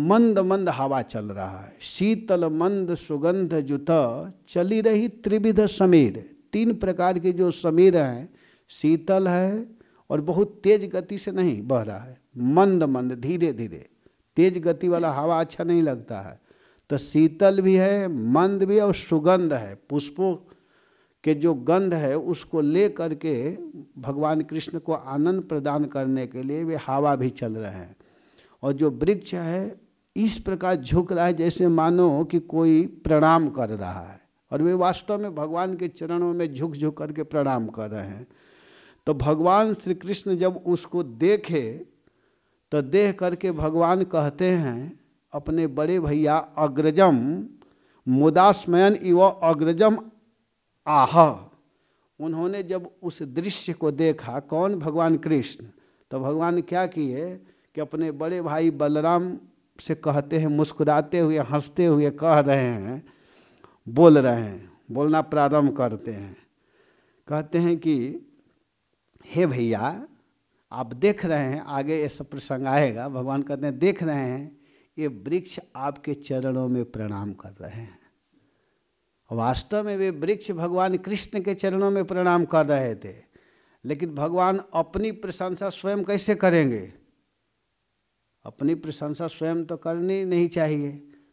मंद मंद हवा चल रहा है, शीतल मंद सुगंध जुत चली रही त्रिविध समीर। तीन प्रकार के जो समीर हैं, शीतल है और बहुत तेज गति से नहीं बह रहा है, मंद मंद धीरे धीरे। तेज गति वाला हवा अच्छा नहीं लगता है, तो शीतल भी है, मंद भी, और सुगंध है, पुष्पों के जो गंध है उसको ले करके भगवान कृष्ण को आनंद प्रदान करने के लिए वे हवा भी चल रहे हैं। और जो वृक्ष है इस प्रकार झुक रहा है जैसे मानो कि कोई प्रणाम कर रहा है, और वे वास्तव में भगवान के चरणों में झुक झुक करके प्रणाम कर रहे हैं। तो भगवान श्री कृष्ण जब उसको देखे तो देख करके भगवान कहते हैं अपने बड़े भैया अग्रजम, मुदास्मयन इव अग्रजम आह। उन्होंने जब उस दृश्य को देखा, कौन? भगवान कृष्ण। तो भगवान क्या किए कि अपने बड़े भाई बलराम से कहते हैं, मुस्कुराते हुए हंसते हुए कह रहे हैं, बोल रहे हैं, बोलना प्रारंभ करते हैं, कहते हैं कि हे भैया आप देख रहे हैं, आगे ये सब प्रसंग आएगा। भगवान कहते हैं देख रहे हैं ये वृक्ष आपके चरणों में प्रणाम कर रहे हैं। वास्तव में वे वृक्ष भगवान कृष्ण के चरणों में प्रणाम कर रहे थे, लेकिन भगवान अपनी प्रशंसा स्वयं कैसे करेंगे? अपनी प्रशंसा स्वयं तो करनी नहीं चाहिए।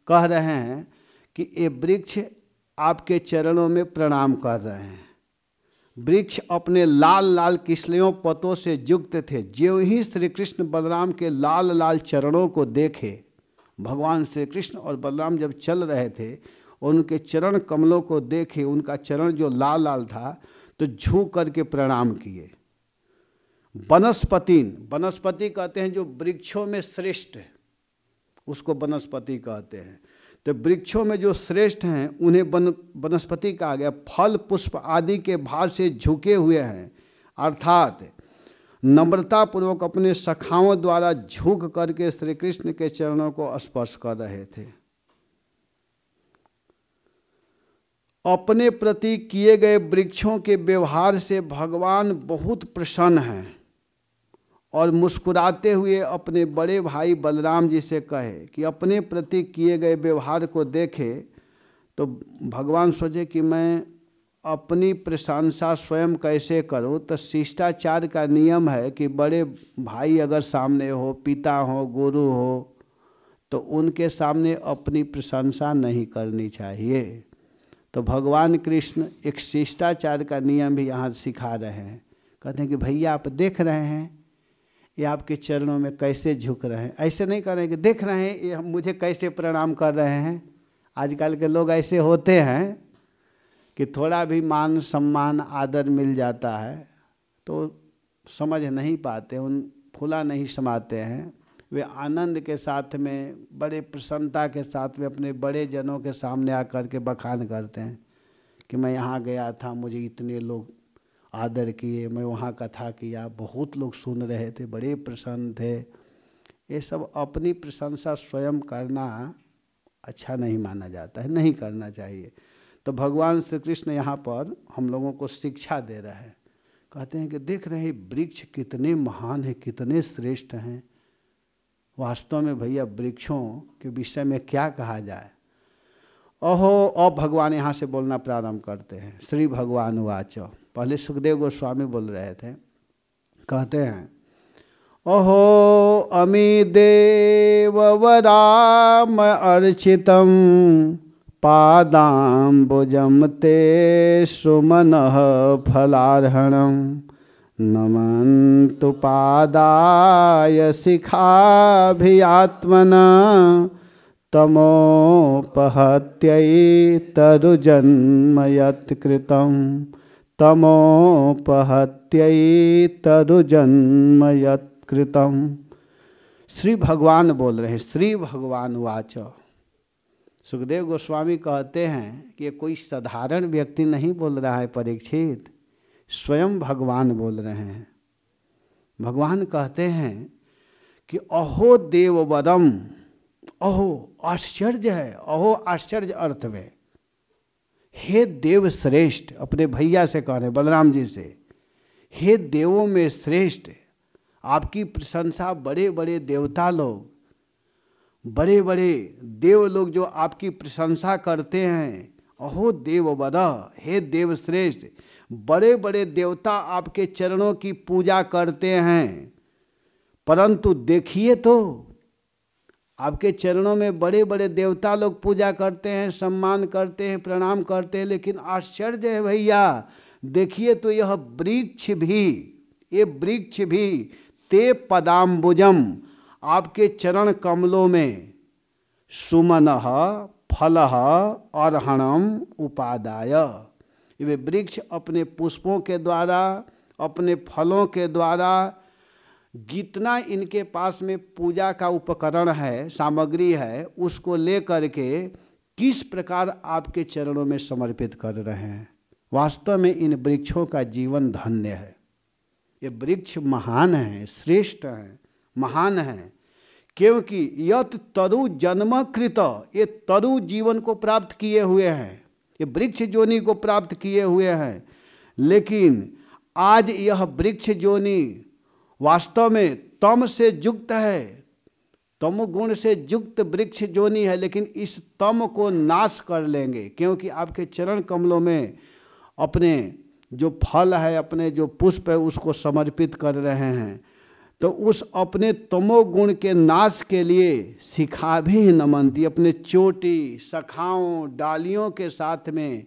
कह रहे हैं कि ये वृक्ष आपके चरणों में प्रणाम कर रहे हैं। वृक्ष अपने लाल लाल किसलियों पत्तों से युक्त थे। ज्यों ही श्री कृष्ण बलराम के लाल लाल चरणों को देखे, भगवान श्री कृष्ण और बलराम जब चल रहे थे उनके चरण कमलों को देखे, उनका चरण जो लाल लाल था, तो झुक करके प्रणाम किए। वनस्पति, वनस्पति कहते हैं जो वृक्षों में श्रेष्ठ है, उसको वनस्पति कहते हैं। तो वृक्षों में जो श्रेष्ठ हैं उन्हें वनस्पति कहा गया। फल पुष्प आदि के भार से झुके हुए हैं, अर्थात नम्रतापूर्वक अपने शाखाओं द्वारा झुक करके श्री कृष्ण के चरणों को स्पर्श कर रहे थे। अपने प्रति किए गए वृक्षों के व्यवहार से भगवान बहुत प्रसन्न हैं और मुस्कुराते हुए अपने बड़े भाई बलराम जी से कहे कि अपने प्रति किए गए व्यवहार को देखे तो भगवान सोचे कि मैं अपनी प्रशंसा स्वयं कैसे करूं। तो शिष्टाचार का नियम है कि बड़े भाई अगर सामने हो, पिता हो, गुरु हो, तो उनके सामने अपनी प्रशंसा नहीं करनी चाहिए। तो भगवान कृष्ण एक शिष्टाचार का नियम भी यहाँ सिखा रहे हैं। कहते हैं कि भैया आप देख रहे हैं ये आपके चरणों में कैसे झुक रहे हैं। ऐसे नहीं कर रहे हैं कि देख रहे हैं ये हम मुझे कैसे प्रणाम कर रहे हैं। आजकल के लोग ऐसे होते हैं कि थोड़ा भी मान सम्मान आदर मिल जाता है तो समझ नहीं पाते, उन फूला नहीं समाते हैं। वे आनंद के साथ में, बड़े प्रसन्नता के साथ में अपने बड़े जनों के सामने आकर के बखान करते हैं कि मैं यहाँ गया था, मुझे इतने लोग आदर किए। मैं वहाँ कथा किया, बहुत लोग सुन रहे थे, बड़े प्रसन्न थे। ये सब अपनी प्रशंसा स्वयं करना अच्छा नहीं माना जाता है, नहीं करना चाहिए। तो भगवान श्री कृष्ण यहाँ पर हम लोगों को शिक्षा दे रहे हैं, कहते हैं कि देख रहे वृक्ष कितने महान हैं, कितने श्रेष्ठ हैं। वास्तव में भैया वृक्षों के विषय में क्या कहा जाए। अहो और भगवान यहाँ से बोलना प्रारंभ करते हैं, श्री भगवान वाच। पहले सुखदेव गोस्वामी बोल रहे थे, कहते हैं अहो अमी देव वराम अर्चितम पादाम्बुजं ते सुमनः फलार्हणं नमन्तु पादाय शिखाभियात्मनः तमोपहत्यै तरुजन्मयत्कृतं तमोपहत्यै तरुजन्मयत्कृतं। श्री भगवान बोल रहे हैं, श्री भगवान वाच। सुखदेव गोस्वामी कहते हैं कि ये कोई साधारण व्यक्ति नहीं बोल रहा है परीक्षित, स्वयं भगवान बोल रहे हैं। भगवान कहते हैं कि अहो देववरम, अहो आश्चर्य है, अहो आश्चर्य अर्थ में, हे देव श्रेष्ठ, अपने भैया से कह रहे बलराम जी से, हे देवों में श्रेष्ठ, आपकी प्रशंसा बड़े बड़े देवता लोग, बड़े बड़े देव लोग जो आपकी प्रशंसा करते हैं। अहो देववर, हे देव श्रेष्ठ, बड़े बड़े देवता आपके चरणों की पूजा करते हैं, परंतु देखिए तो आपके चरणों में बड़े बड़े देवता लोग पूजा करते हैं, सम्मान करते हैं, प्रणाम करते हैं, लेकिन आश्चर्य है भैया, देखिए तो यह वृक्ष भी, ये वृक्ष भी, ते पदाम्बुजम, आपके चरण कमलों में, सुमनः फलः अर्हणम उपादाय, ये वृक्ष अपने पुष्पों के द्वारा, अपने फलों के द्वारा, जितना इनके पास में पूजा का उपकरण है, सामग्री है, उसको लेकर के किस प्रकार आपके चरणों में समर्पित कर रहे हैं। वास्तव में इन वृक्षों का जीवन धन्य है। ये वृक्ष महान है, श्रेष्ठ है, महान है, क्योंकि यत तरु जन्म कृत, ये तरु जीवन को प्राप्त किए हुए हैं, ये वृक्ष जोनी को प्राप्त किए हुए हैं। लेकिन आज यह वृक्ष जोनी वास्तव में तम से युक्त है, तम गुण से युक्त वृक्ष जोनी है, लेकिन इस तम को नाश कर लेंगे, क्योंकि आपके चरण कमलों में अपने जो फल है, अपने जो पुष्प है, उसको समर्पित कर रहे हैं। तो उस अपने तमोगुण के नाश के लिए शिखा भी नमनती, अपने चोटी, शाखाओं, डालियों के साथ में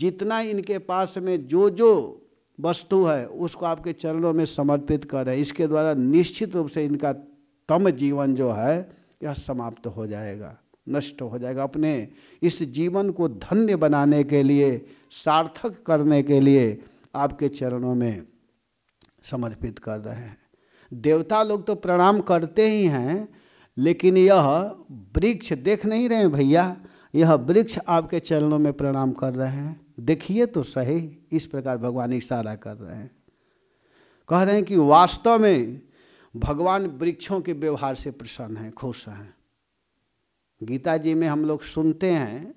जितना इनके पास में जो जो वस्तु है उसको आपके चरणों में समर्पित कर रहे। इसके द्वारा निश्चित रूप से इनका तम जीवन जो है यह समाप्त हो जाएगा, नष्ट हो जाएगा। अपने इस जीवन को धन्य बनाने के लिए, सार्थक करने के लिए आपके चरणों में समर्पित कर रहे हैं। देवता लोग तो प्रणाम करते ही हैं, लेकिन यह वृक्ष देख नहीं रहे हैं भैया, यह वृक्ष आपके चरणों में प्रणाम कर रहे हैं, देखिए तो सही। इस प्रकार भगवान इशारा कर रहे हैं, कह रहे हैं कि वास्तव में भगवान वृक्षों के व्यवहार से प्रसन्न हैं, खुश हैं। गीता जी में हम लोग सुनते हैं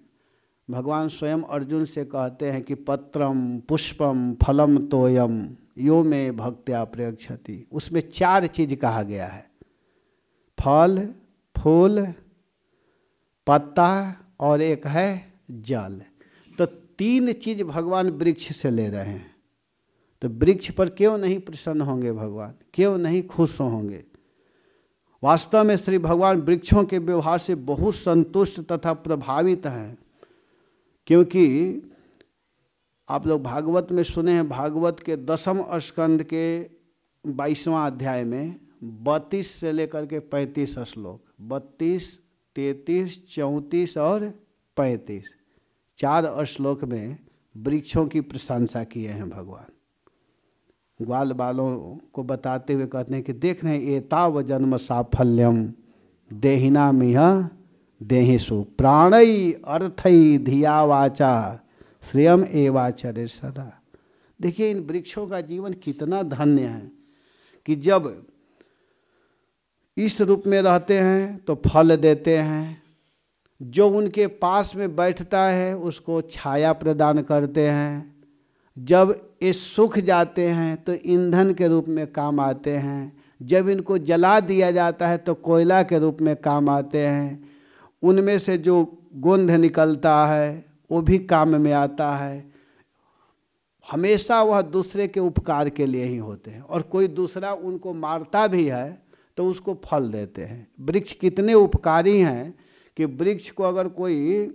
भगवान स्वयं अर्जुन से कहते हैं कि पत्रम पुष्पम फलम तोयम यो में भक्त्या प्रयक्षति। उसमें चार चीज कहा गया है, फल, फूल, पत्ता और एक है जल। तो तीन चीज भगवान वृक्ष से ले रहे हैं। तो वृक्ष पर क्यों नहीं प्रसन्न होंगे भगवान, क्यों नहीं खुश होंगे। वास्तव में श्री भगवान वृक्षों के व्यवहार से बहुत संतुष्ट तथा प्रभावित हैं, क्योंकि आप लोग भागवत में सुने हैं, भागवत के दशम स्कंद के 22वां अध्याय में 32 से लेकर के 35 श्लोक, 32, 33, 34 और 35, चार श्लोक में वृक्षों की प्रशंसा किए हैं भगवान। ग्वाल बालों को बताते हुए कहते हैं कि देख रहे हैं, एताव जन्म साफल्यम देहिना मिह देहिसु प्राणई अर्थई धिया वाचा श्रेयम एवाचरे सदा। देखिए इन वृक्षों का जीवन कितना धन्य है कि जब इस रूप में रहते हैं तो फल देते हैं, जो उनके पास में बैठता है उसको छाया प्रदान करते हैं, जब ये सूख जाते हैं तो ईंधन के रूप में काम आते हैं, जब इनको जला दिया जाता है तो कोयला के रूप में काम आते हैं, उनमें से जो गंध निकलता है वो भी काम में आता है। हमेशा वह दूसरे के उपकार के लिए ही होते हैं और कोई दूसरा उनको मारता भी है तो उसको फल देते हैं। वृक्ष कितने उपकारी हैं कि वृक्ष को अगर कोई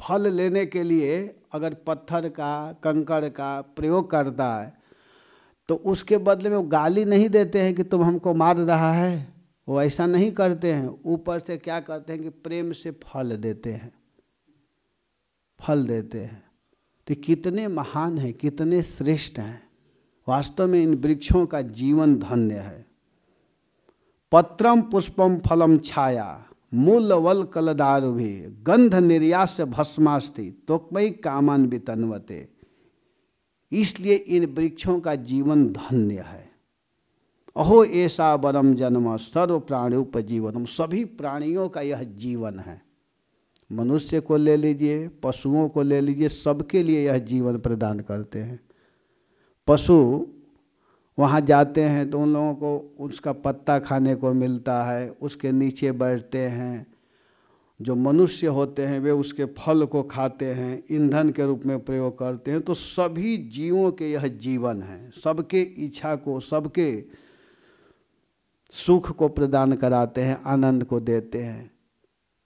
फल लेने के लिए अगर पत्थर का कंकड़ का प्रयोग करता है तो उसके बदले में वो गाली नहीं देते हैं कि तुम हमको मार रहा है, वो ऐसा नहीं करते हैं। ऊपर से क्या करते हैं कि प्रेम से फल देते हैं, फल देते हैं। तो कितने महान हैं, कितने श्रेष्ठ हैं। वास्तव में इन वृक्षों का जीवन धन्य है। पत्रम पुष्पम फलम छाया मूलवल कलदारु भी गंध निर्यास भस्मास्ति तोकमयी कामान वितन्वते। इसलिए इन वृक्षों का जीवन धन्य है। अहो ऐसा वरम जन्म सर्व प्राणी उपजीवनम, सभी प्राणियों का यह जीवन है। मनुष्य को ले लीजिए, पशुओं को ले लीजिए, सबके लिए यह जीवन प्रदान करते हैं। पशु वहाँ जाते हैं तो उन लोगों को उसका पत्ता खाने को मिलता है, उसके नीचे बैठते हैं। जो मनुष्य होते हैं वे उसके फल को खाते हैं, ईंधन के रूप में प्रयोग करते हैं। तो सभी जीवों के यह जीवन है, सबके इच्छा को, सबके सुख को प्रदान कराते हैं, आनंद को देते हैं।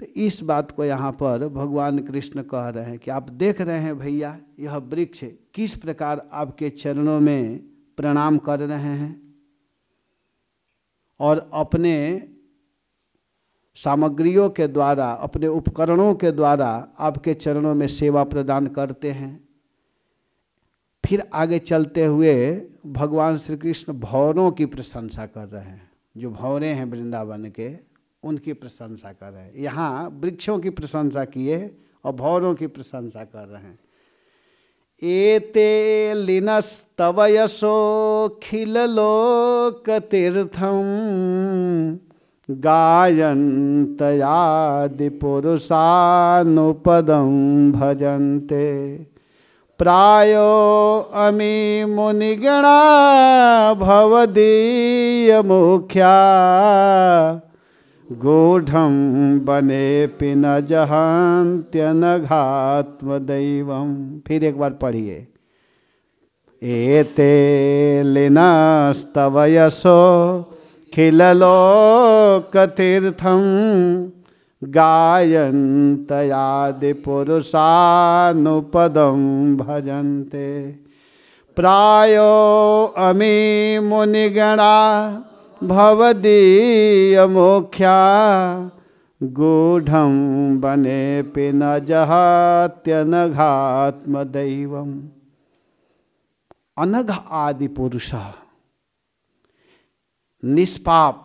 तो इस बात को यहाँ पर भगवान कृष्ण कह रहे हैं कि आप देख रहे हैं भैया, यह वृक्ष किस प्रकार आपके चरणों में प्रणाम कर रहे हैं और अपने सामग्रियों के द्वारा, अपने उपकरणों के द्वारा आपके चरणों में सेवा प्रदान करते हैं। फिर आगे चलते हुए भगवान श्री कृष्ण भंवरों की प्रशंसा कर रहे हैं। जो भंवरे हैं वृंदावन के, उनकी प्रशंसा कर रहे हैं। यहाँ वृक्षों की प्रशंसा किए और भंवरों की प्रशंसा कर रहे हैं। एते लिनस्तवयसो खिल लोकतीर्थम गायन्तयादि पुरुषानुपदं भजन्ते प्रायो अमी मुनिगणा भवदीय मुख्या गूढ़ं बनेपि न जहन्त्यनघात्मदैवं। फिर एक बार पढ़िए। एते लिनस्तवयसो खिललोकतीर्थं गायन्तयादि पुरुषानुपदं भजन्ते प्रायो अमी मुनिगणा भवदीय मोख्या गूढ़ं बनेपि न जहत्यनघात्मदैवम्। अनघ आदि पुरुषः, निष्पाप,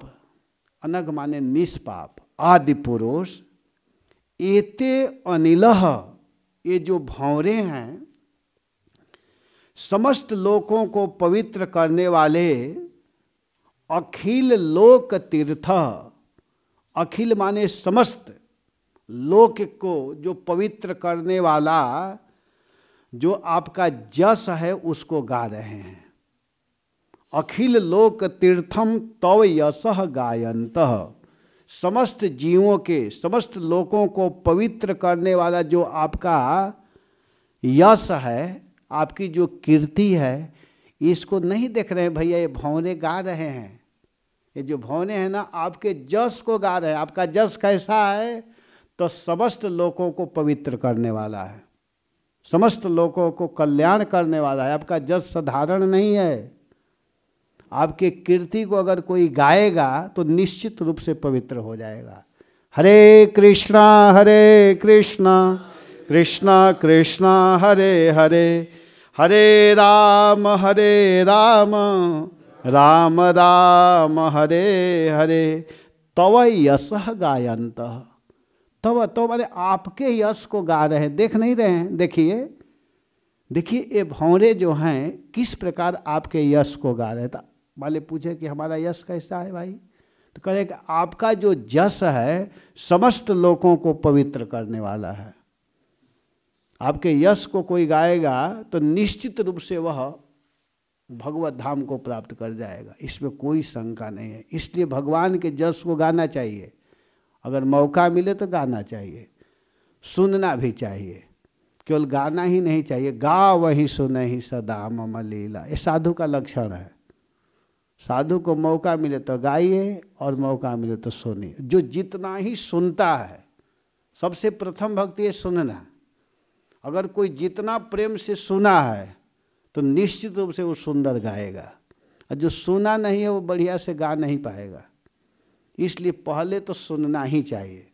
अनघ माने निष्पाप, आदि पुरुष। एते अनिलह, ये जो भंवरे हैं, समस्त लोकों को पवित्र करने वाले। अखिल लोक तीर्थ, अखिल माने समस्त लोक को जो पवित्र करने वाला, जो आपका जस है उसको गा रहे हैं। अखिल लोक तीर्थम तव यशः गायन्तः, समस्त जीवों के, समस्त लोकों को पवित्र करने वाला जो आपका यश है, आपकी जो कीर्ति है, इसको नहीं देख रहे हैं भैया, ये भंवरे गा रहे हैं। ये जो भंवरे हैं ना, आपके जस को गा रहे हैं। आपका जस कैसा है? तो समस्त लोकों को पवित्र करने वाला है, समस्त लोकों को कल्याण करने वाला है। आपका जस साधारण नहीं है। आपके कीर्ति को अगर कोई गाएगा तो निश्चित रूप से पवित्र हो जाएगा। हरे कृष्णा कृष्णा कृष्णा हरे हरे, हरे राम राम राम हरे हरे, तव यशः गायन्तः। तव तो माने आपके यश को गा रहे हैं, देख नहीं रहे हैं। देखिए देखिए ये भौरे जो हैं किस प्रकार आपके यश को गा रहे था। वाले पूछे कि हमारा यश कैसा है भाई, तो कहे कि आपका जो यश है समस्त लोगों को पवित्र करने वाला है। आपके यश को कोई गाएगा तो निश्चित रूप से वह भगवत धाम को प्राप्त कर जाएगा, इसमें कोई शंका नहीं है। इसलिए भगवान के यश को गाना चाहिए, अगर मौका मिले तो गाना चाहिए, सुनना भी चाहिए, केवल गाना ही नहीं चाहिए। गा वही सुन ही सदा मम लीला, ये साधु का लक्षण है। साधु को मौका मिले तो गाइए और मौका मिले तो सुनिए। जो जितना ही सुनता है, सबसे प्रथम भक्ति है सुनना। अगर कोई जितना प्रेम से सुना है तो निश्चित रूप से वो सुंदर गाएगा, और जो सुना नहीं है वो बढ़िया से गा नहीं पाएगा। इसलिए पहले तो सुनना ही चाहिए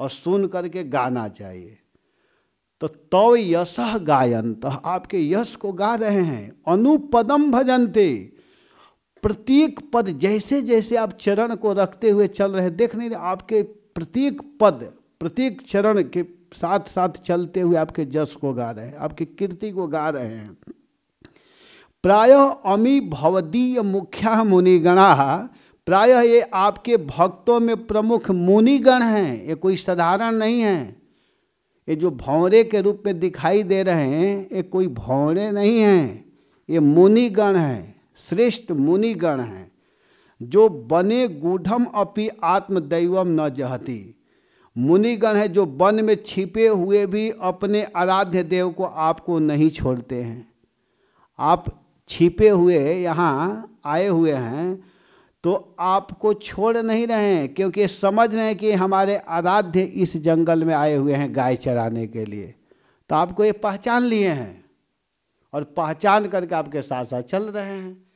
और सुन करके गाना चाहिए। तो यशः गायन्त, आपके यश को गा रहे हैं। अनुपदम भजन्ते, प्रत्येक पद जैसे जैसे आप चरण को रखते हुए चल रहे, देख नहीं रहे, आपके प्रत्येक पद प्रत्येक चरण के साथ साथ चलते हुए आपके यश को गा रहे हैं, आपकी कीर्ति को गा रहे हैं। प्रायः अमी भवदीय मुख्या मुनिगणा, प्रायः ये आपके भक्तों में प्रमुख मुनिगण हैं। ये कोई साधारण नहीं है। ये जो भौरे के रूप में दिखाई दे रहे हैं ये कोई भौरे नहीं हैं, ये मुनिगण हैं, श्रेष्ठ मुनिगण हैं। जो बने गूढ़म अपि आत्मदैवम न जहति, मुनिगण है जो वन में छिपे हुए भी अपने आराध्य देव को आपको नहीं छोड़ते हैं। आप छिपे हुए यहाँ आए हुए हैं तो आपको छोड़ नहीं रहे हैं, क्योंकि समझ रहे हैं कि हमारे आराध्य इस जंगल में आए हुए हैं गाय चराने के लिए। तो आपको ये पहचान लिए हैं और पहचान करके आपके साथ साथ चल रहे हैं।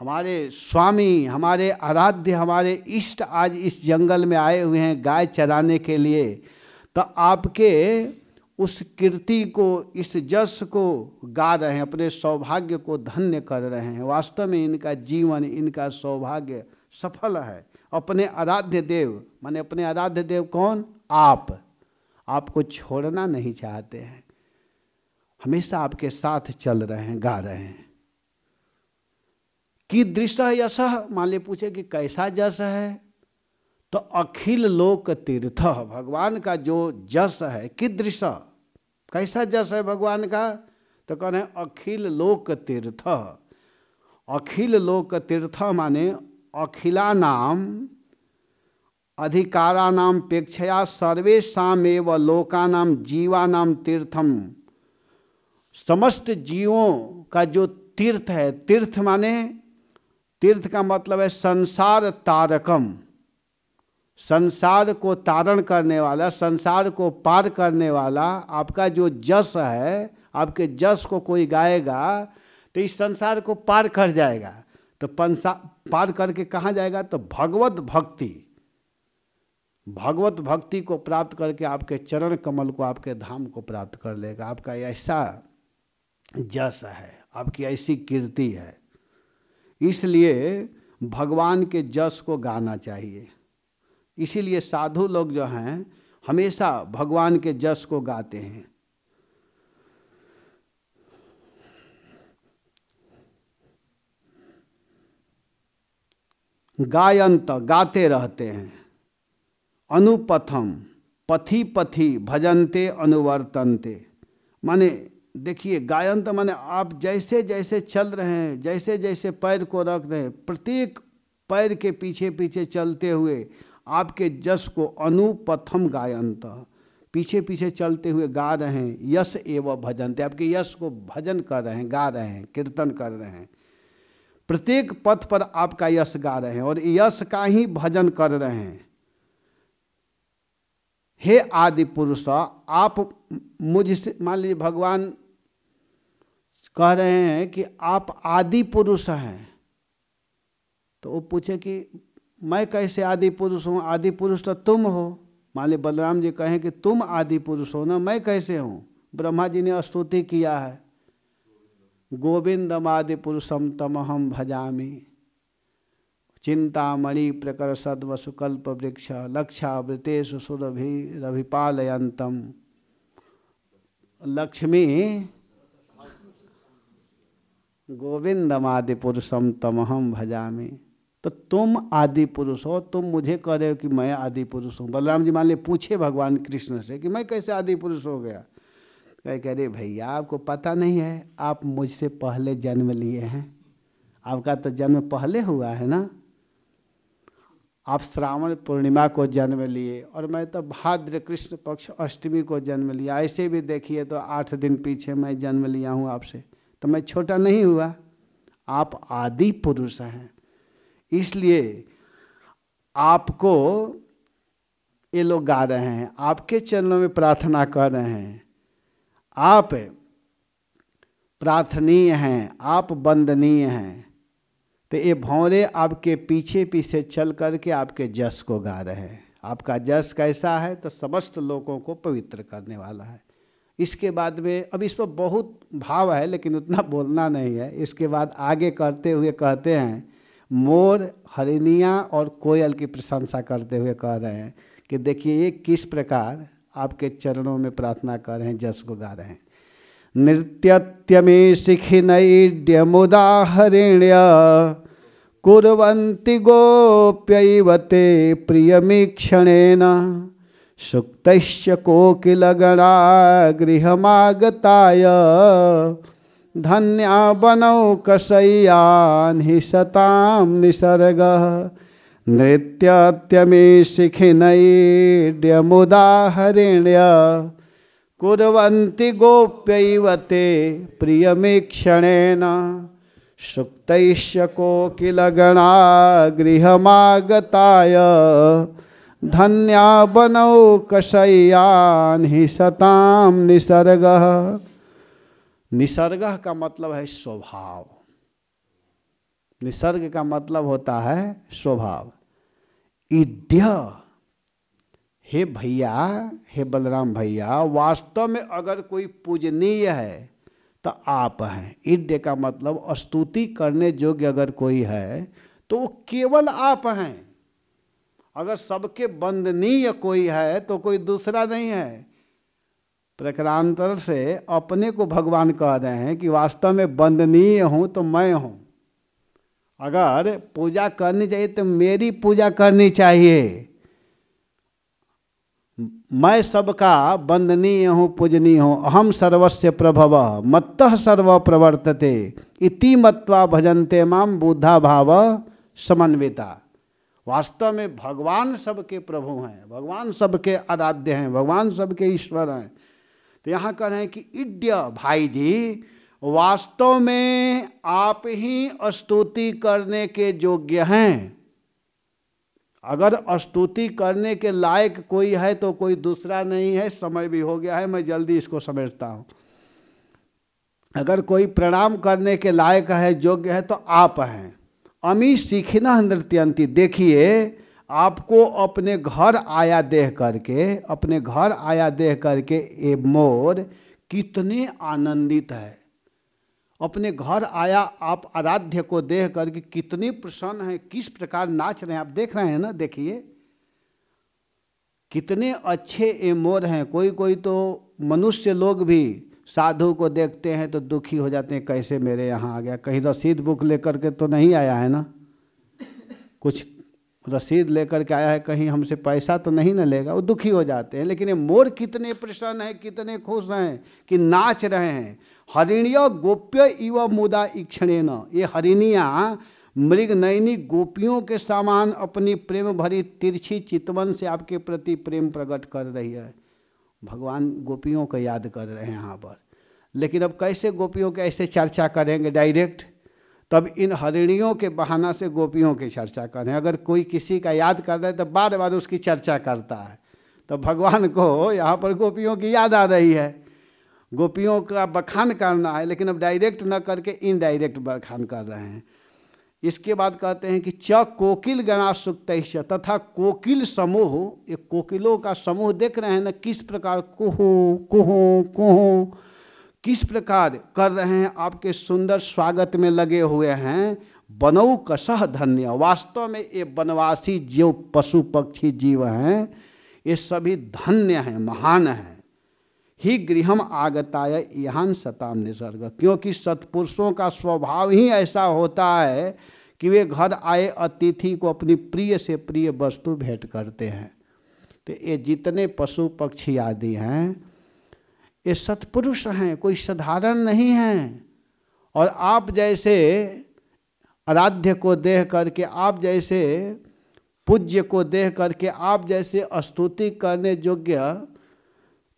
हमारे स्वामी, हमारे आराध्य, हमारे इष्ट आज इस जंगल में आए हुए हैं गाय चराने के लिए। तो आपके उस कीर्ति को, इस जस को गा रहे हैं, अपने सौभाग्य को धन्य कर रहे हैं। वास्तव में इनका जीवन, इनका सौभाग्य सफल है। अपने आराध्य देव माने अपने आराध्य देव कौन? आप। आपको छोड़ना नहीं चाहते हैं, हमेशा आपके साथ चल रहे हैं, गा रहे हैं। कीदृश यशः, माले पूछे कि कैसा यश है? तो अखिल लोक तीर्थ, भगवान का जो यश है कीदृश, कैसा जस है भगवान का? तो कह रहे हैं अखिल लोक तीर्थ। अखिल लोक तीर्थ माने अखिला नाम अधिकारा नाम पेक्षया सर्वेशामेव लोकानाम जीवानाम तीर्थम, समस्त जीवों का जो तीर्थ है। तीर्थ माने, तीर्थ का मतलब है संसार तारकम, संसार को तारण करने वाला, संसार को पार करने वाला। आपका जो यश है, आपके यश को कोई गाएगा तो इस संसार को पार कर जाएगा। तो पार करके कहाँ जाएगा? तो भगवत भक्ति, भगवत भक्ति को प्राप्त करके आपके चरण कमल को, आपके धाम को प्राप्त कर लेगा। आपका ऐसा यश है, आपकी ऐसी कीर्ति है। इसलिए भगवान के यश को गाना चाहिए। इसीलिए साधु लोग जो हैं हमेशा भगवान के यश को गाते हैं। गायंत, गाते रहते हैं। अनुपथम, पथी पथी भजनते अनुवर्तनते, माने देखिए गायंत माने आप जैसे जैसे चल रहे हैं, जैसे जैसे पैर को रख रहे हैं, प्रत्येक पैर के पीछे पीछे चलते हुए आपके यश को अनुपथम गायंत, पीछे पीछे चलते हुए गा रहे हैं। यश एव भजनते, आपके यश को भजन कर रहे हैं, गा रहे हैं, कीर्तन कर रहे हैं। प्रत्येक पथ पर आपका यश गा रहे हैं और यश का ही भजन कर रहे हैं। हे आदि पुरुष, आप मुझसे, मान लीजिए भगवान कह रहे हैं कि आप आदि पुरुष हैं। तो वो पूछे कि मैं कैसे आदि पुरुष हूँ? आदि पुरुष तो तुम हो। मान लीजिए बलराम जी कहें कि तुम आदि पुरुष हो ना, मैं कैसे हूँ? ब्रह्मा जी ने स्तुति किया है, गोविंदम आदि पुरुषम तमहम भजामि, चिंतामणि प्रकर सद्वसुकल्प वृक्ष लक्षावृतेषु सुरभि रविपालयंतम। लक्ष्मी गोविंदम आदि पुरुषम तमहम भजामि। तो तुम आदि पुरुष हो, तुम मुझे कह रहे हो कि मैं आदि पुरुष हूँ। बलराम जी मान ले पूछे भगवान कृष्ण से कि मैं कैसे आदि पुरुष हो गया, कह रहे भैया आपको पता नहीं है, आप मुझसे पहले जन्म लिए हैं, आपका तो जन्म पहले हुआ है ना, आप श्रावण पूर्णिमा को जन्म लिए और मैं तो भाद्र कृष्ण पक्ष अष्टमी को जन्म लिया, ऐसे भी देखिए तो 8 दिन पीछे मैं जन्म लिया हूँ आपसे, तो मैं छोटा नहीं हुआ, आप आदि पुरुष हैं। इसलिए आपको ये लोग गा रहे हैं, आपके चरणों में प्रार्थना कर रहे हैं, आप प्रार्थनीय हैं, आप वंदनीय हैं। तो ये भौंरे आपके पीछे पीछे चल करके आपके जस को गा रहे हैं। आपका जस कैसा है तो समस्त लोगों को पवित्र करने वाला है। इसके बाद में अब इस पर बहुत भाव है लेकिन उतना बोलना नहीं है। इसके बाद आगे करते हुए कहते हैं, मोर हरिणिया और कोयल की प्रशंसा करते हुए कह रहे हैं कि देखिए ये किस प्रकार आपके चरणों में प्रार्थना कर रहे हैं, जस को गा रहे हैं। नृत्यत्यमे शिखिनैड्य मुदाहरिण्य कुर्वन्ति गोप्यैवते प्रियमीक्षणेन सुक्तश्च कोकिलगणा गृहमागताय धन्या बनौ कसय्यान् हि सतां निसर्गः। नृत्यत्यमे शिखिनैड्य मुदाहरिण्य कुर्वन्ति गोप्यैवते प्रियमीक्षणेन सुक्तैश्च कोकिलगणा गृहमागताय धन्या बनौ कसय्यान् हि सतां निसर्गः। निसर्ग का मतलब है स्वभाव, निसर्ग का मतलब होता है स्वभाव। इड्य हे भैया, हे बलराम भैया, वास्तव में अगर कोई पूजनीय है तो आप हैं। इड्य का मतलब स्तुति करने योग्य अगर कोई है तो वो केवल आप हैं। अगर सबके वंदनीय कोई है तो कोई दूसरा नहीं है। प्रकारांतर से अपने को भगवान कह रहे हैं कि वास्तव में वंदनीय हूँ तो मैं हूँ। अगर पूजा करनी चाहिए तो मेरी पूजा करनी चाहिए। मैं सबका वंदनीय हूँ, पूजनीय हूँ। अहम सर्वस्य प्रभवः मत्तः सर्व प्रवर्तते इति मत्वा भजन्ते माम बुद्धा भाव समन्विता। वास्तव में भगवान सबके प्रभु हैं, भगवान सबके आराध्य हैं, भगवान सबके ईश्वर हैं। तो यहाँ कह रहे हैं कि इड्य भाई जी, वास्तव में आप ही स्तुति करने के योग्य हैं। अगर स्तुति करने के लायक कोई है तो कोई दूसरा नहीं है। समय भी हो गया है, मैं जल्दी इसको समझता हूँ। अगर कोई प्रणाम करने के लायक है, योग्य है तो आप हैं। अमी सीखना नृत्यंती, देखिए आपको अपने घर आया देख करके, अपने घर आया देख करके ये मोर कितने आनंदित है। अपने घर आया आप आराध्य को देख करके कितने प्रसन्न हैं, किस प्रकार नाच रहे हैं। आप देख रहे हैं ना, देखिए कितने अच्छे ये मोर हैं। कोई कोई तो मनुष्य लोग भी साधु को देखते हैं तो दुखी हो जाते हैं, कैसे मेरे यहाँ आ गया, कहीं रसीद बुक लेकर के तो नहीं आया है ना, कुछ रसीद लेकर के आया है, कहीं हमसे पैसा तो नहीं ना लेगा, वो दुखी हो जाते हैं। लेकिन ये मोर कितने प्रसन्न हैं, कितने खुश हैं कि नाच रहे हैं। हरिणिया गोप्य इव मुदा ईक्षणेन, ये हरिणिया मृगनयनी गोपियों के समान अपनी प्रेम भरी तिरछी चितवन से आपके प्रति प्रेम प्रकट कर रही है। भगवान गोपियों को याद कर रहे हैं यहाँ पर। लेकिन अब कैसे गोपियों के ऐसे चर्चा करेंगे डायरेक्ट, तब इन हरिणियों के बहाना से गोपियों की चर्चा करें। अगर कोई किसी का याद कर रहा है तो बार बार उसकी चर्चा करता है। तो भगवान को यहाँ पर गोपियों की याद आ रही है, गोपियों का बखान करना है, लेकिन अब डायरेक्ट न करके इनडायरेक्ट बखान कर रहे हैं। इसके बाद कहते हैं कि च कोकिल गणा सुक्तैश्च, तथा कोकिल समूह, ये कोकिलों का समूह देख रहे हैं ना किस प्रकार कुहू कुहू कुहू किस प्रकार कर रहे हैं, आपके सुंदर स्वागत में लगे हुए हैं। बनऊ कसह धन्य, वास्तव में ये वनवासी जीव, पशु पक्षी जीव हैं, ये सभी धन्य हैं, महान हैं। ही गृहम आगताय यहाँ सताम निसर्ग, क्योंकि सत्पुरुषों का स्वभाव ही ऐसा होता है कि वे घर आए अतिथि को अपनी प्रिय से प्रिय वस्तु भेंट करते हैं। तो ये जितने पशु पक्षी आदि हैं ये सत्पुरुष हैं, कोई साधारण नहीं हैं। और आप जैसे आराध्य को देख करके, आप जैसे पूज्य को देख करके, आप जैसे स्तुति करने योग्य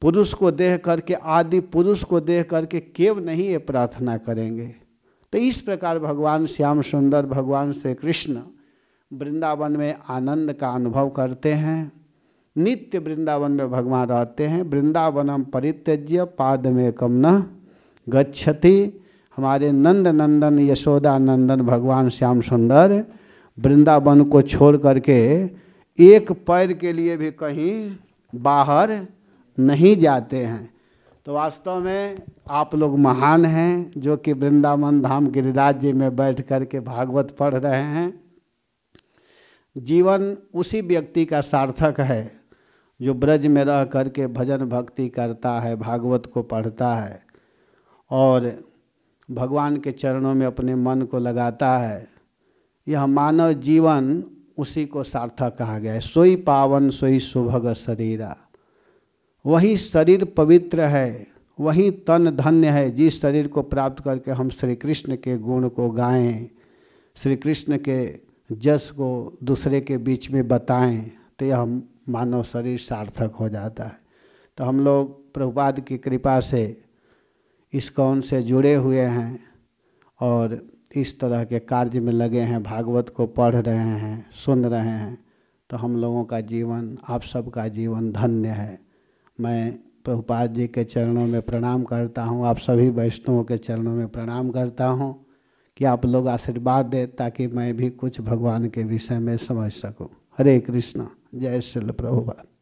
पुरुष को देख करके, आदि पुरुष को देख करके केवल नहीं ये प्रार्थना करेंगे। तो इस प्रकार भगवान श्याम सुंदर भगवान श्री कृष्ण वृंदावन में आनंद का अनुभव करते हैं। नित्य वृंदावन में भगवान रहते हैं। वृंदावनम परित्यज्य पादमेकम न गच्छति। हमारे नंद नंदन यशोदा नंदन भगवान श्याम सुंदर वृंदावन को छोड़ करके एक पैर के लिए भी कहीं बाहर नहीं जाते हैं। तो वास्तव में आप लोग महान हैं जो कि वृंदावन धाम गिरिराज जी में बैठ करके भागवत पढ़ रहे हैं। जीवन उसी व्यक्ति का सार्थक है जो ब्रज में रह करके भजन भक्ति करता है, भागवत को पढ़ता है और भगवान के चरणों में अपने मन को लगाता है। यह मानव जीवन उसी को सार्थक कहा गया है। सोई पावन सोई सुभग शरीरा, वही शरीर पवित्र है, वही तन धन्य है जिस शरीर को प्राप्त करके हम श्री कृष्ण के गुण को गाएं, श्री कृष्ण के जस को दूसरे के बीच में बताएं, तो यह मानव शरीर सार्थक हो जाता है। तो हम लोग प्रभुपाद की कृपा से इस कौन से जुड़े हुए हैं और इस तरह के कार्य में लगे हैं, भागवत को पढ़ रहे हैं, सुन रहे हैं। तो हम लोगों का जीवन, आप सबका जीवन धन्य है। मैं प्रभुपाद जी के चरणों में प्रणाम करता हूँ, आप सभी वैष्णवों के चरणों में प्रणाम करता हूँ कि आप लोग आशीर्वाद दें ताकि मैं भी कुछ भगवान के विषय में समझ सकूँ। हरे कृष्णा, जय श्रील प्रभुपाद।